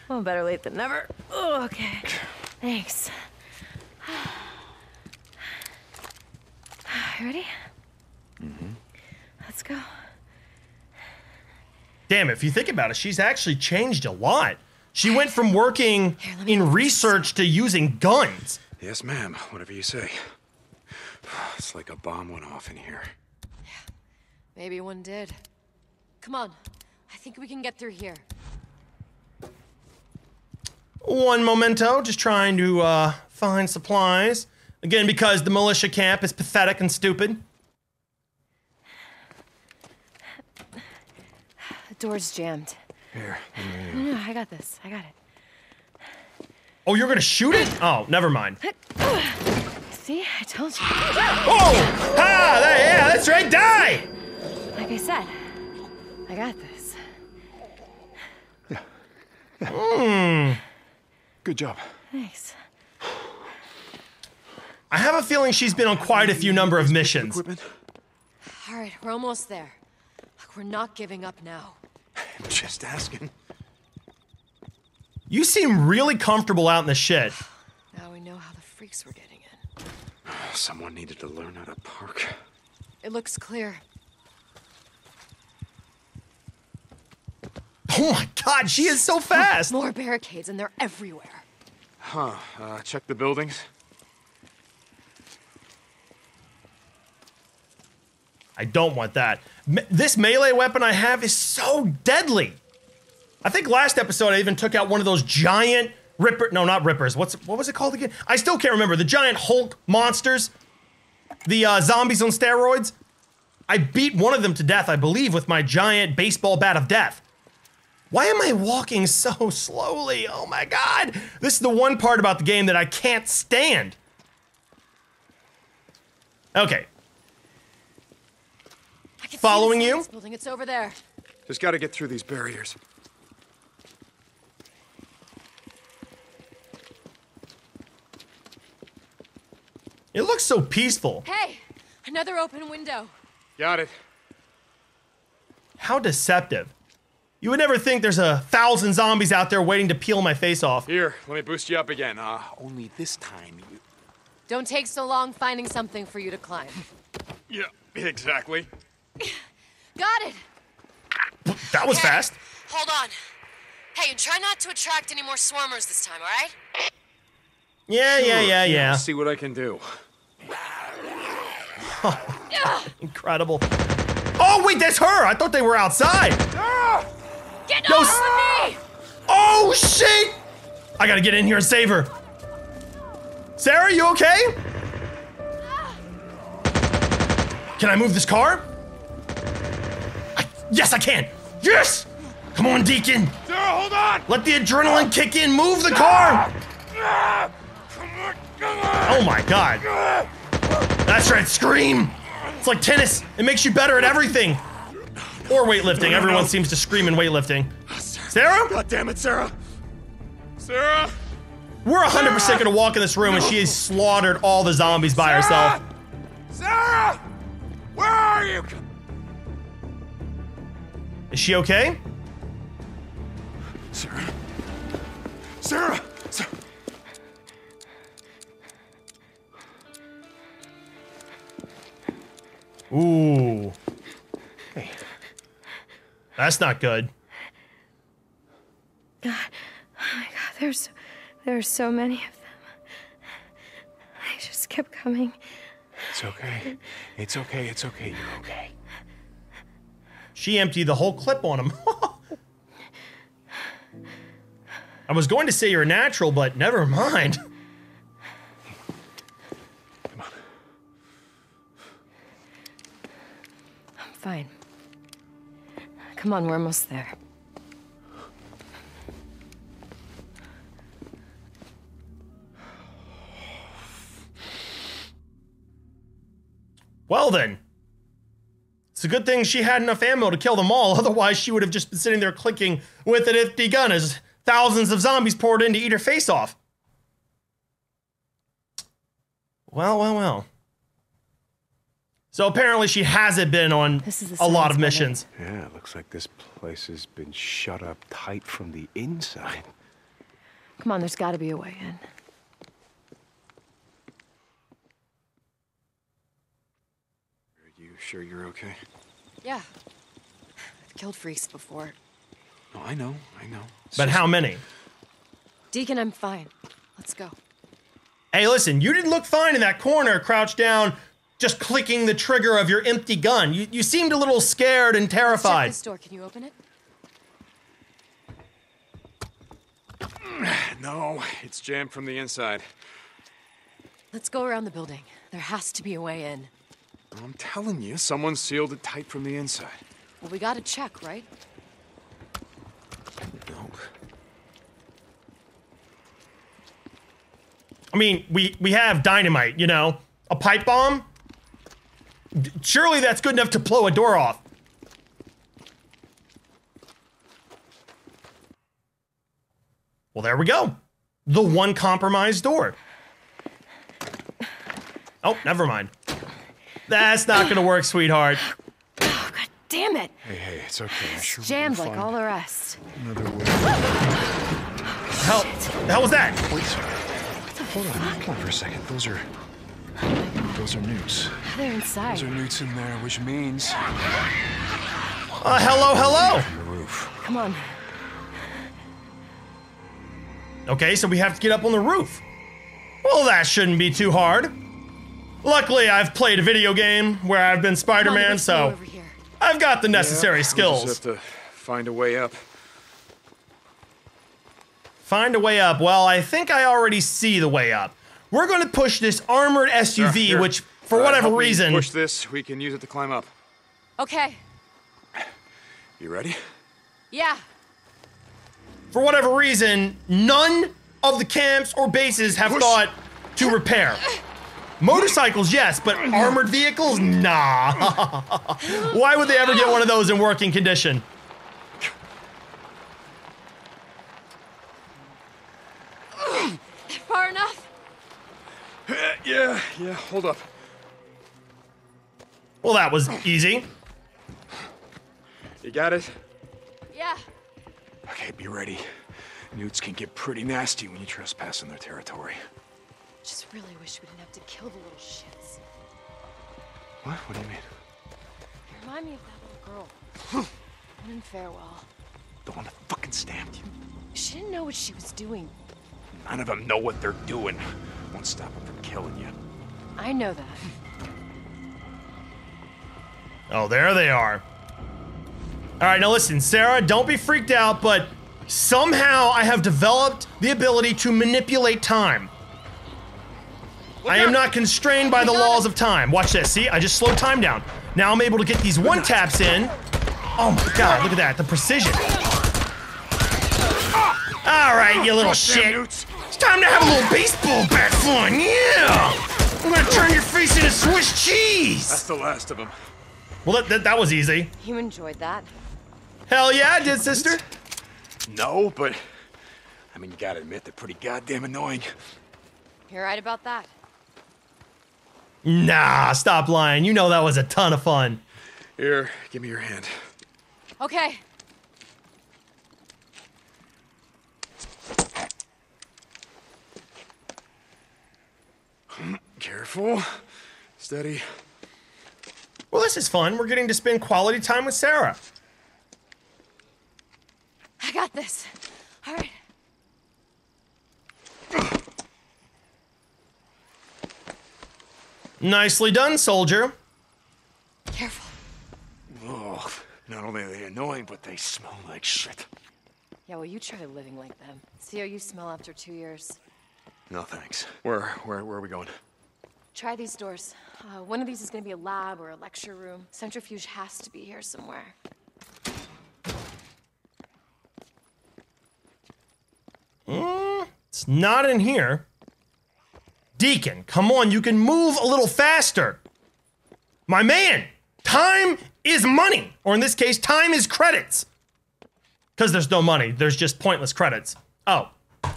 Well, better late than never. Oh, okay. Thanks. You ready? Mm-hmm. Let's go. Damn, if you think about it, she's actually changed a lot. She went from working in research to using guns. Yes, ma'am. Whatever you say. It's like a bomb went off in here. Yeah, maybe one did. Come on. I think we can get through here. One momento. Just trying to uh, find supplies. Again, because the militia camp is pathetic and stupid. The door's jammed. Here. No, no, no, I got this. I got it. Oh, you're gonna shoot it? Oh, never mind. See? I told you. Oh! Ah! That, yeah, that's right. Die! Like I said, I got this. Yeah. Yeah. Mm. Good job. Thanks. I have a feeling she's been on quite a few number of missions. All right, we're almost there. Look, we're not giving up now. I'm just asking. You seem really comfortable out in the shed. Now we know how the freaks were getting in. Someone needed to learn how to park. It looks clear. Oh my God, she is so fast! More barricades and they're everywhere. Huh, uh, check the buildings. I don't want that. Me this melee weapon I have is so deadly. I think last episode I even took out one of those giant ripper, no, not rippers. What's, what was it called again? I still can't remember. The giant Hulk monsters, the uh, zombies on steroids. I beat one of them to death, I believe, with my giant baseball bat of death. Why am I walking so slowly? Oh my God. This is the one part about the game that I can't stand. Okay. Following you? Building, it's over there. Just got to get through these barriers. It looks so peaceful. Hey, another open window. Got it. How deceptive. You would never think there's a thousand zombies out there waiting to peel my face off. Here, let me boost you up again. Uh, only this time you... Don't take so long finding something for you to climb. Yeah, exactly. Got it. That was okay. Fast. Hold on. Hey, and try not to attract any more swarmers this time, all right? Yeah, yeah, yeah, yeah. Let's see what I can do. Oh, incredible. Oh, wait, that's her. I thought they were outside. Get off of me! Oh, shit. I gotta get in here and save her. Sarah, you okay? Can I move this car? Yes, I can! Yes! Come on, Deacon! Sarah, hold on! Let the adrenaline kick in! Move the car! Come on, come on. Oh my God. That's right, scream! It's like tennis. It makes you better at everything. Or weightlifting. Everyone seems to scream in weightlifting. Sarah? God damn it, Sarah! Sarah! We're one hundred percent gonna walk in this room and she has slaughtered all the zombies by herself. Sarah! dare you? Is she okay? Sarah. Sarah. Sarah. Ooh. Hey. That's not good. God. Oh my God, there's there's so many of them. I just kept coming. It's okay. It's okay. It's okay. You're okay. She emptied the whole clip on him. I was going to say you're a natural, but never mind. Come on. I'm fine. Come on, we're almost there. Well then. It's a good thing she had enough ammo to kill them all, otherwise she would have just been sitting there clicking with an empty gun as thousands of zombies poured in to eat her face off. Well, well, well. So apparently she hasn't been on a lot of missions. Yeah, it looks like this place has been shut up tight from the inside. Come on, there's got to be a way in. Sure you're okay? Yeah. I've killed freaks before. No, I know, I know. It's but how many? Deacon, I'm fine. Let's go. Hey, listen, you didn't look fine in that corner, crouched down, just clicking the trigger of your empty gun. You, you seemed a little scared and terrified. Check this door. Can you open it? No, it's jammed from the inside. Let's go around the building. There has to be a way in. I'm telling you, someone sealed it tight from the inside. Well, we gotta check, right? No. I mean, we, we have dynamite, you know? A pipe bomb? Surely that's good enough to blow a door off. Well, there we go. The one compromised door. Oh, never mind. That's not gonna work, sweetheart. Oh, God damn it! Hey, hey, it's okay. It's sure jammed like all the rest. Another way. Hell, the hell was that? Wait, what the hold fuck? on, hold on for a second. Those are, those are newts. They're inside. Those are newts in there, which means. Uh, hello, hello. The roof. Come on. Okay, so we have to get up on the roof. Well, that shouldn't be too hard. Luckily, I've played a video game where I've been Spider-Man, so I've got the necessary yeah, skills. Just have to find a way up. Find a way up. Well, I think I already see the way up. We're going to push this armored S U V, uh, here, which, for uh, whatever reason, push this. We can use it to climb up. Okay. You ready? Yeah. For whatever reason, none of the camps or bases have push. thought to repair. Motorcycles, yes, but armored vehicles? Nah. Why would they ever get one of those in working condition? Far enough? Yeah, yeah, hold up. Well, that was easy. You got it? Yeah. Okay, be ready. Newts can get pretty nasty when you trespass in their territory. I just really wish we didn't have to kill the little shits. What? What do you mean? You remind me of that little girl. The one in Farewell. The one that fucking stamped you. She didn't know what she was doing. None of them know what they're doing. Won't stop them from killing you. I know that. Oh, there they are. All right, now listen, Sarah, don't be freaked out, but somehow I have developed the ability to manipulate time. I am not constrained by the laws of time. Watch this. See, I just slowed time down. Now I'm able to get these one taps in. Oh my God, look at that. The precision. All right, you little shit. It's time to have a little baseball bat fun. Yeah. I'm going to turn your face into Swiss cheese. That's the last of them. Well, that, that, that was easy. You enjoyed that? Hell yeah, I did, sister. No, but I mean, you got to admit, they're pretty goddamn annoying. You're right about that. Nah, stop lying. You know that was a ton of fun. Here, give me your hand. Okay. Careful. Steady. Well, this is fun. We're getting to spend quality time with Sarah. I got this. All right. Nicely done, soldier. Careful. Oh, not only are they annoying, but they smell like shit. Yeah, well, you try living like them. See how you smell after two years. No, thanks. Where, where, where are we going? Try these doors. Uh, one of these is going to be a lab or a lecture room. Centrifuge has to be here somewhere. Mm, it's not in here. Deacon, come on, you can move a little faster. My man, time is money, or in this case, time is credits. Because there's no money, there's just pointless credits. Oh,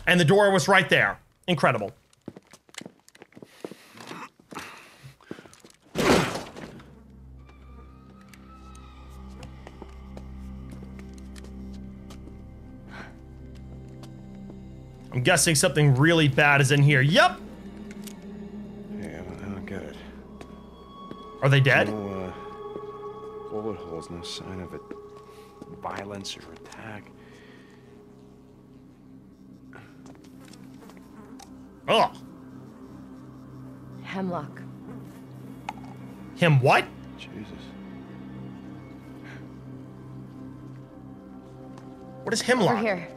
and the door was right there. Incredible. I'm guessing something really bad is in here. Yep. Are they dead? No, uh, bullet holes, no sign of it. Violence or attack. Oh. Hemlock. Him what? Jesus. What is hemlock? Over here.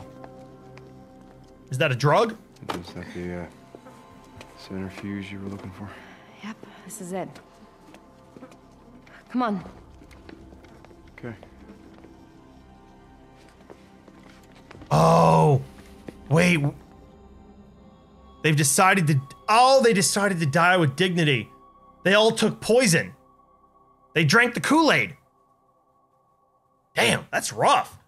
Is that a drug? Is that the uh, centrifuge you were looking for? Yep, this is it. Come on. Okay. Oh, wait. They've decided to. Oh, they decided to die with dignity. They all took poison. They drank the Kool-Aid. Damn, that's rough.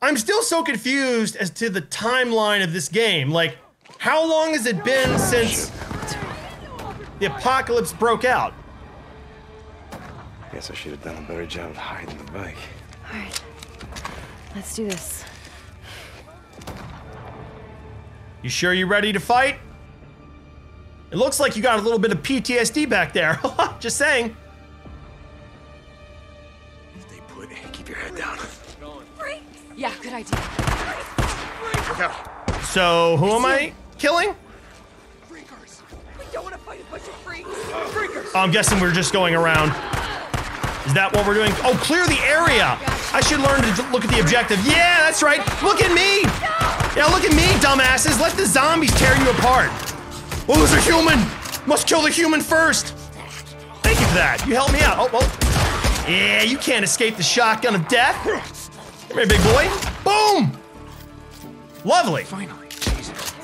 I'm still so confused as to the timeline of this game. Like, how long has it been since the apocalypse broke out? Guess I should have done a better job of hiding the bike. All right, let's do this. You sure you're ready to fight? It looks like you got a little bit of P T S D back there. Just saying. If they put, keep your head down. Freak. Yeah, good idea. Freak. So who am I killing? Freakers. We don't want to fight a bunch of freaks. Freakers. I'm guessing we're just going around. Is that what we're doing? Oh, clear the area! I should learn to look at the objective. Yeah, that's right! Look at me! Yeah, look at me, dumbasses! Let the zombies tear you apart! Well, there's a human! Must kill the human first! Thank you for that. You helped me out. Oh, well. Yeah, you can't escape the shotgun of death. Come here, big boy. Boom! Lovely. Finally, Jesus.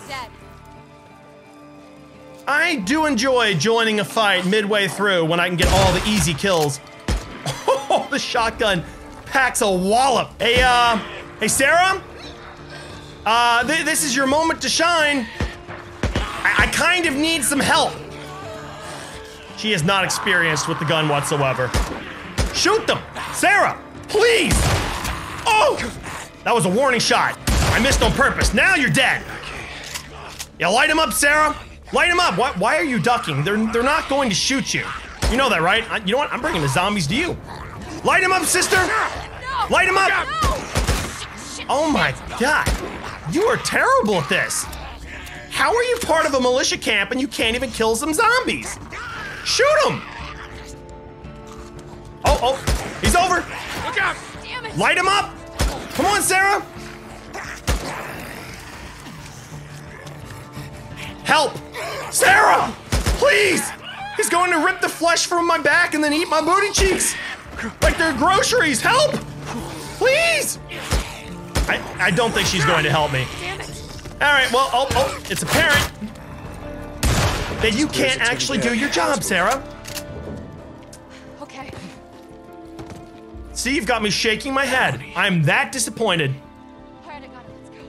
I do enjoy joining a fight midway through when I can get all the easy kills. Oh, the shotgun packs a wallop. Hey, uh, hey, Sarah? Uh, th this is your moment to shine. I, I kind of need some help. She is not experienced with the gun whatsoever. Shoot them! Sarah, please! Oh! That was a warning shot. I missed on purpose. Now you're dead. Yeah, light him up, Sarah. Light him up. Why, why are you ducking? They're, they're not going to shoot you. You know that, right? I, you know what? I'm bringing the zombies to you. Light him up, sister! No, light him up! No. Oh my god. You are terrible at this. How are you part of a militia camp and you can't even kill some zombies? Shoot him! Oh, oh, he's over! Look out! Damn it. Light him up! Come on, Sarah! Help! Sarah! Please! He's going to rip the flesh from my back and then eat my booty cheeks! Like they're groceries! Help! Please! I, I don't think she's going to help me. Alright, well, oh, oh, it's apparent that you can't actually do your job, Sarah. Okay. See, you've got me shaking my head. I'm that disappointed. Alright, I got it. Let's go.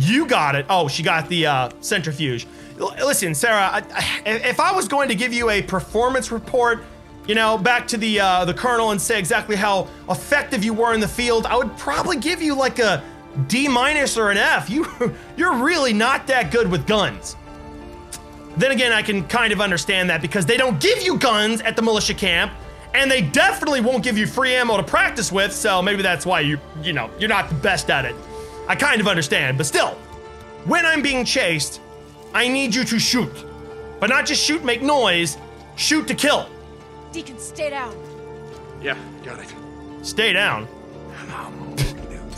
You got it. Oh, she got the uh, centrifuge. Listen, Sarah, I, I, if I was going to give you a performance report, you know, back to the uh, the colonel and say exactly how effective you were in the field, I would probably give you like a D minus or an F. You, you're really not that good with guns. Then again, I can kind of understand that because they don't give you guns at the militia camp, and they definitely won't give you free ammo to practice with, so maybe that's why you, you know, you're not the best at it. I kind of understand, but still, when I'm being chased, I need you to shoot. But not just shoot, make noise, shoot to kill. Deacon, stay down. Yeah, got it. Stay down?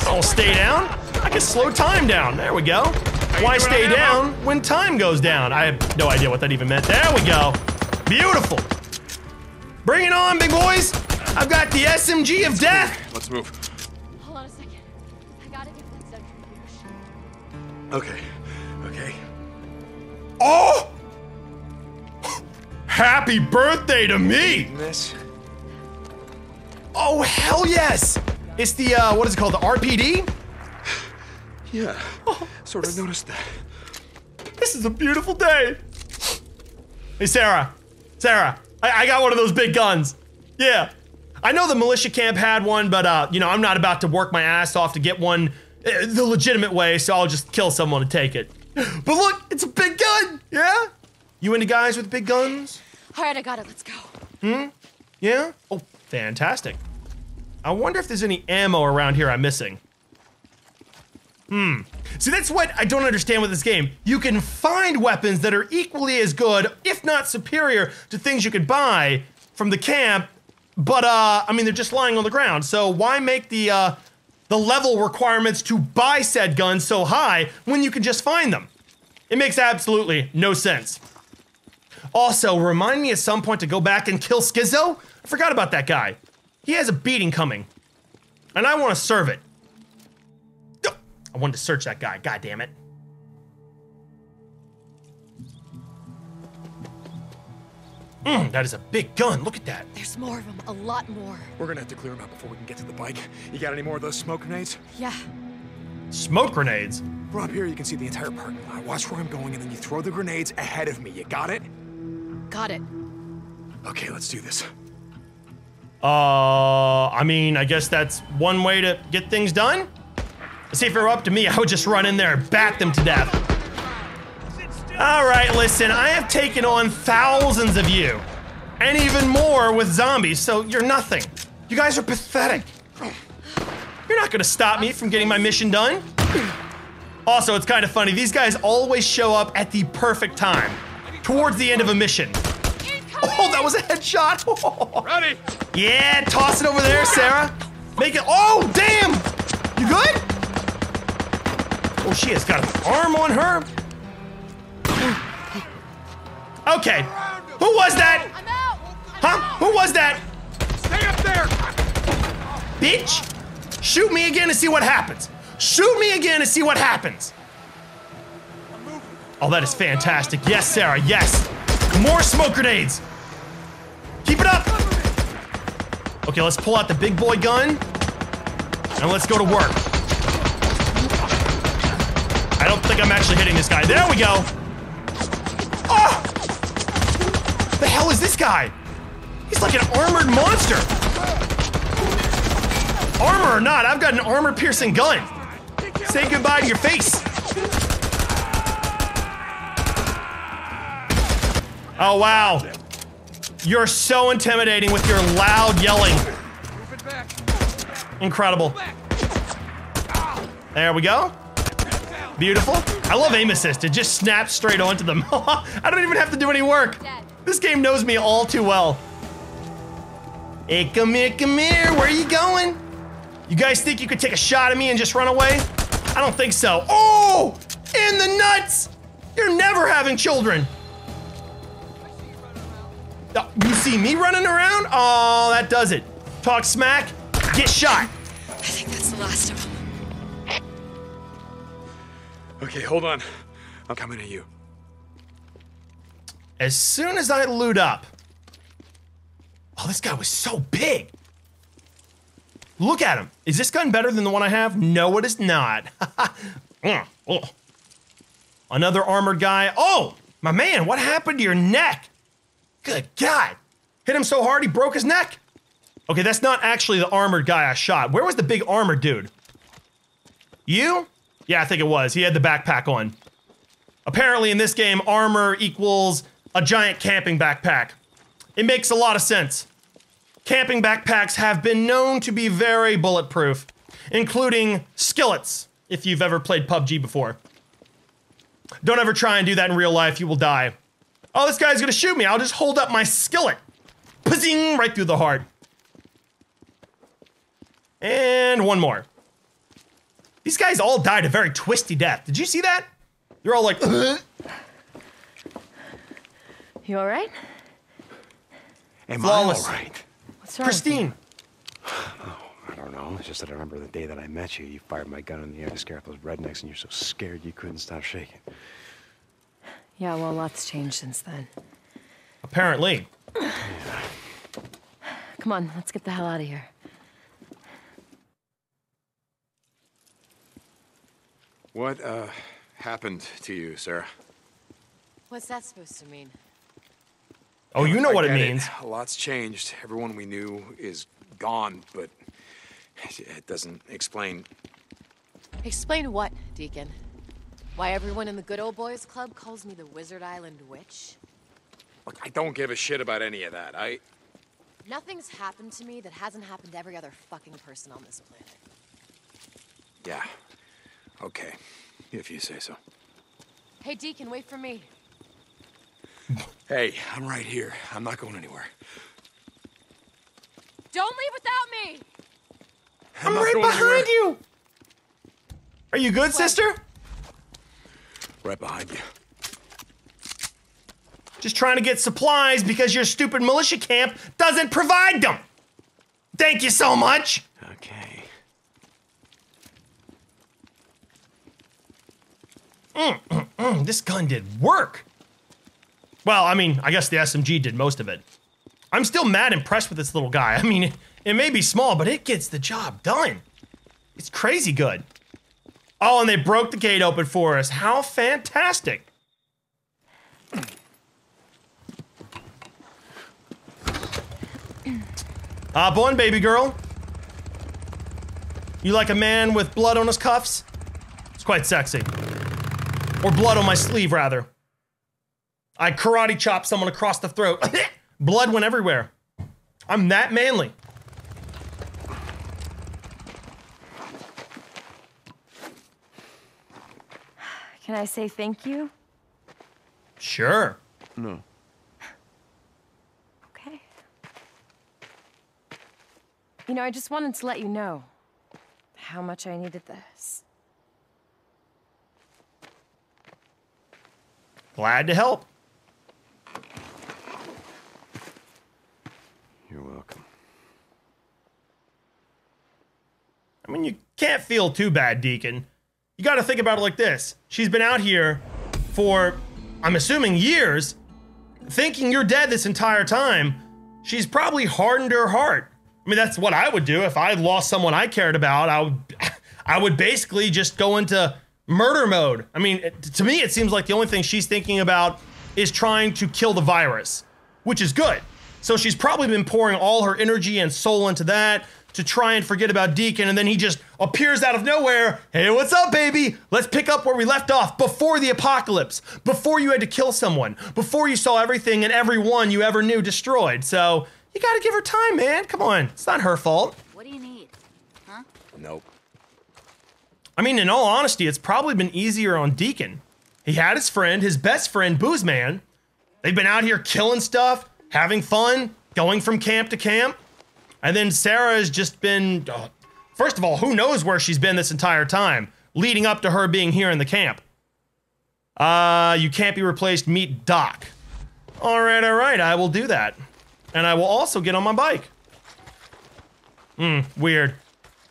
Oh, stay down? I can slow time down, there we go. Why stay down when time goes down? I have no idea what that even meant. There we go. Beautiful. Bring it on, big boys. I've got the S M G of death. Let's move. Hold on a second. I gotta get that second here. Okay. Okay. Oh! Happy birthday to me! Miss. Oh, hell yes! It's the, uh, what is it called? The R P D? Yeah. Oh. Sort of noticed that. This is a beautiful day. Hey, Sarah. Sarah, I, I got one of those big guns. Yeah. I know the militia camp had one, but, uh, you know, I'm not about to work my ass off to get one uh, the legitimate way, so I'll just kill someone to take it. But look, it's a big gun, yeah? You into guys with big guns? All right, I got it, let's go. Hmm? Yeah? Oh, fantastic. I wonder if there's any ammo around here I'm missing. Hmm. See, that's what I don't understand with this game. You can find weapons that are equally as good, if not superior, to things you could buy from the camp, but, uh, I mean, they're just lying on the ground, so why make the, uh, the level requirements to buy said guns so high when you can just find them? It makes absolutely no sense. Also, remind me at some point to go back and kill Schizo? I forgot about that guy. He has a beating coming, and I want to serve it. I wanted to search that guy, god damn it. Mm, that is a big gun, look at that. There's more of them, a lot more. We're gonna have to clear them out before we can get to the bike. You got any more of those smoke grenades? Yeah. Smoke grenades? We're up here, you can see the entire parking lot. Watch where I'm going and then you throw the grenades ahead of me, you got it? Got it. Okay, let's do this. Uh, I mean, I guess that's one way to get things done. See, if it were up to me, I would just run in there and bat them to death. All right, listen, I have taken on thousands of you, and even more with zombies, so you're nothing. You guys are pathetic. You're not gonna stop me from getting my mission done. Also, it's kind of funny, these guys always show up at the perfect time, towards the end of a mission. Oh, that was a headshot. Oh. Ready? Yeah, toss it over there, Sarah. Make it, oh, damn! You good? Oh, she has got an arm on her. Okay. Who was that? I'm out. I'm huh? Out. Who was that? Stay up there. Bitch. Shoot me again and see what happens. Shoot me again and see what happens. Oh, that is fantastic. Yes, Sarah. Yes. More smoke grenades. Keep it up. Okay, let's pull out the big boy gun. And let's go to work. I don't think I'm actually hitting this guy. There we go. Oh! The hell is this guy? He's like an armored monster. Armor or not, I've got an armor-piercing gun. Say goodbye to your face. Oh, wow. You're so intimidating with your loud yelling. Incredible. There we go. Beautiful. I love aim assist. It just snaps straight onto them. I don't even have to do any work. This game knows me all too well. Hey, come here, come here. Where are you going? You guys think you could take a shot at me and just run away? I don't think so. Oh, in the nuts. You're never having children. Oh, you see me running around? Oh, that does it. Talk smack, get shot. I think that's the last of them. Okay, hold on. I'm coming at you. As soon as I loot up. Oh, this guy was so big. Look at him. Is this gun better than the one I have? No, it is not. Another armored guy. Oh, my man, what happened to your neck? Good God. Hit him so hard he broke his neck. Okay, that's not actually the armored guy I shot. Where was the big armored dude? You? Yeah, I think it was. He had the backpack on. Apparently in this game, armor equals a giant camping backpack. It makes a lot of sense. Camping backpacks have been known to be very bulletproof, including skillets, if you've ever played P U B G before. Don't ever try and do that in real life, you will die. Oh, this guy's gonna shoot me. I'll just hold up my skillet. Pazing, right through the heart. And one more. These guys all died a very twisty death. Did you see that? They're all like... Ugh. You all right? Am Flawless. I all right? What's wrong? Pristine. Oh, I don't know. It's just that I remember the day that I met you. You fired my gun in the air to scare up those rednecks, and you're so scared you couldn't stop shaking. Yeah, well, lots changed since then. Apparently. Yeah. Come on, let's get the hell out of here. What, uh, happened to you, Sarah? What's that supposed to mean? Oh, you know what it means. A lot's changed. Everyone we knew is gone, but it doesn't explain... Explain what, Deacon? Why everyone in the Good Old Boys Club calls me the Wizard Island Witch? Look, I don't give a shit about any of that. I... Nothing's happened to me that hasn't happened to every other fucking person on this planet. Yeah. Okay, if you say so. Hey, Deacon, wait for me. Hey, I'm right here. I'm not going anywhere. Don't leave without me! I'm, I'm right behind anywhere. you! Are you good, what? sister? Right behind you. Just trying to get supplies because your stupid militia camp doesn't provide them! Thank you so much! Okay. Mm, mm, mm, this gun did work. Well, I mean, I guess the S M G did most of it. I'm still mad impressed with this little guy. I mean, it, it may be small, but it gets the job done. It's crazy good. Oh, and they broke the gate open for us. How fantastic. Hop on, baby girl. You like a man with blood on his cuffs? It's quite sexy. Or blood on my sleeve, rather. I karate chopped someone across the throat. Blood went everywhere. I'm that manly. Can I say thank you? Sure. No. Okay. You know, I just wanted to let you know how much I needed this. Glad to help. You're welcome. I mean, you can't feel too bad, Deacon. You gotta think about it like this. She's been out here for, I'm assuming, years, thinking you're dead this entire time. She's probably hardened her heart. I mean, that's what I would do if I lost someone I cared about. I would, I would basically just go into... murder mode. I mean, to me, it seems like the only thing she's thinking about is trying to kill the virus, which is good. So she's probably been pouring all her energy and soul into that to try and forget about Deacon, and then he just appears out of nowhere. Hey, what's up, baby? Let's pick up where we left off before the apocalypse, before you had to kill someone, before you saw everything and everyone you ever knew destroyed. So you gotta give her time, man. Come on. It's not her fault. What do you need? Huh? Nope. I mean, in all honesty, it's probably been easier on Deacon. He had his friend, his best friend, Boozman. They've been out here killing stuff, having fun, going from camp to camp. And then Sarah's just been, uh, first of all, who knows where she's been this entire time, leading up to her being here in the camp. Uh, you can't be replaced, meet Doc. All right, all right, I will do that. And I will also get on my bike. Hmm, weird.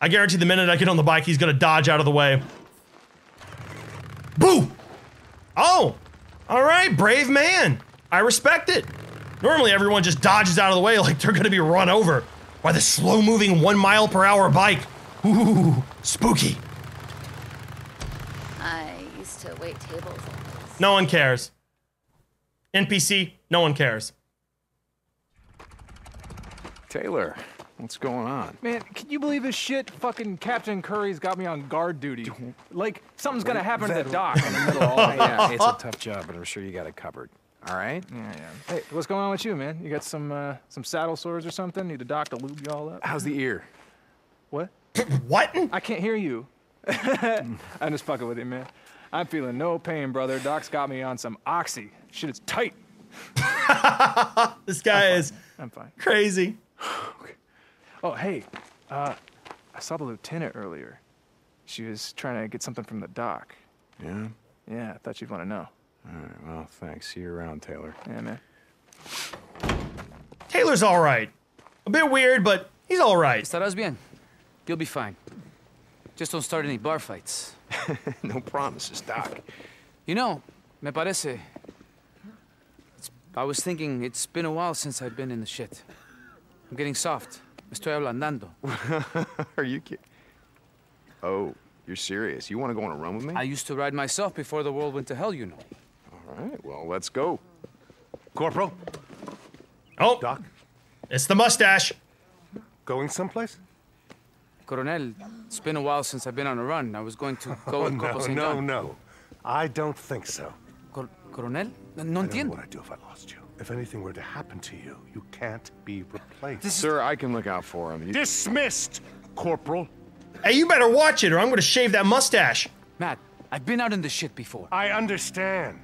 I guarantee the minute I get on the bike, he's gonna dodge out of the way. Boo! Oh! Alright, brave man! I respect it! Normally everyone just dodges out of the way like they're gonna be run over by the slow-moving one mile per hour bike. Ooh, spooky. I used to wait tables like this. No one cares. N P C, no one cares. Taylor, what's going on? Man, can you believe this shit? Fucking Captain Curry's got me on guard duty. Like, something's gonna happen to the doc in the middle of all that. Yeah, it's a tough job, but I'm sure you got it covered. All right? Yeah, yeah. Hey, what's going on with you, man? You got some, uh, some saddle sores or something? Need a doc to lube you all up? How's the ear? What? What? I can't hear you. I'm just fucking with you, man. I'm feeling no pain, brother. Doc's got me on some oxy. Shit, it's tight. This guy is I'm fine. Crazy. Okay. Oh, hey, uh, I saw the lieutenant earlier. She was trying to get something from the doc. Yeah? Yeah, I thought you'd want to know. All right, well, thanks. See you around, Taylor. Yeah, man. Taylor's all right. A bit weird, but he's all right. Estarás bien. You'll be fine. Just don't start any bar fights. No promises, Doc. You know, me parece... It's, I was thinking it's been a while since I've been in the shit. I'm getting soft. Estoy ablandando. Are you kidding? Oh, you're serious. You want to go on a run with me? I used to ride myself before the world went to hell, you know. All right, well, let's go. Corporal? Oh, Doc? It's the mustache. Going someplace? Coronel, it's been a while since I've been on a run. I was going to go with oh, Corporal Saint John. No, no, no. I don't think so. Cor Coronel? No, no I don't know what I'd do if I lost you. If anything were to happen to you, you can't be replaced. This Sir, I can look out for him. You dismissed, Corporal. Hey, you better watch it or I'm going to shave that mustache. Matt, I've been out in the shit before. I understand.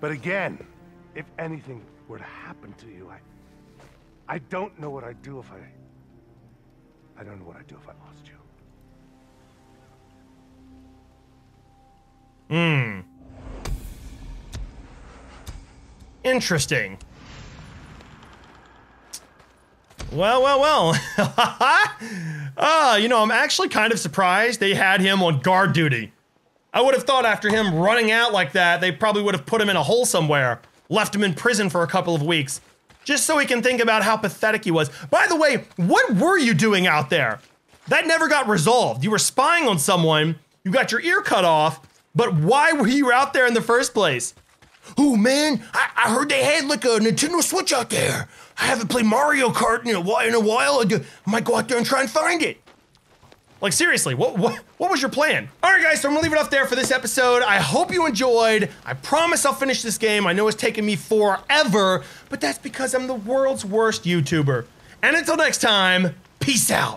But again, if anything were to happen to you, I... I don't know what I'd do if I... I don't know what I'd do if I lost you. Hmm. Interesting. Well, well, well. Ah, uh, you know, I'm actually kind of surprised they had him on guard duty. I would have thought after him running out like that, they probably would have put him in a hole somewhere, left him in prison for a couple of weeks. Just so he can think about how pathetic he was. By the way, what were you doing out there? That never got resolved. You were spying on someone, you got your ear cut off, but why were you out there in the first place? Oh man, I, I heard they had like a Nintendo Switch out there. I haven't played Mario Kart in a while, in a while. I might go out there and try and find it. Like seriously, what, what, what was your plan? All right guys, so I'm gonna leave it off there for this episode. I hope you enjoyed. I promise I'll finish this game. I know it's taken me forever, but that's because I'm the world's worst YouTuber. And until next time, peace out.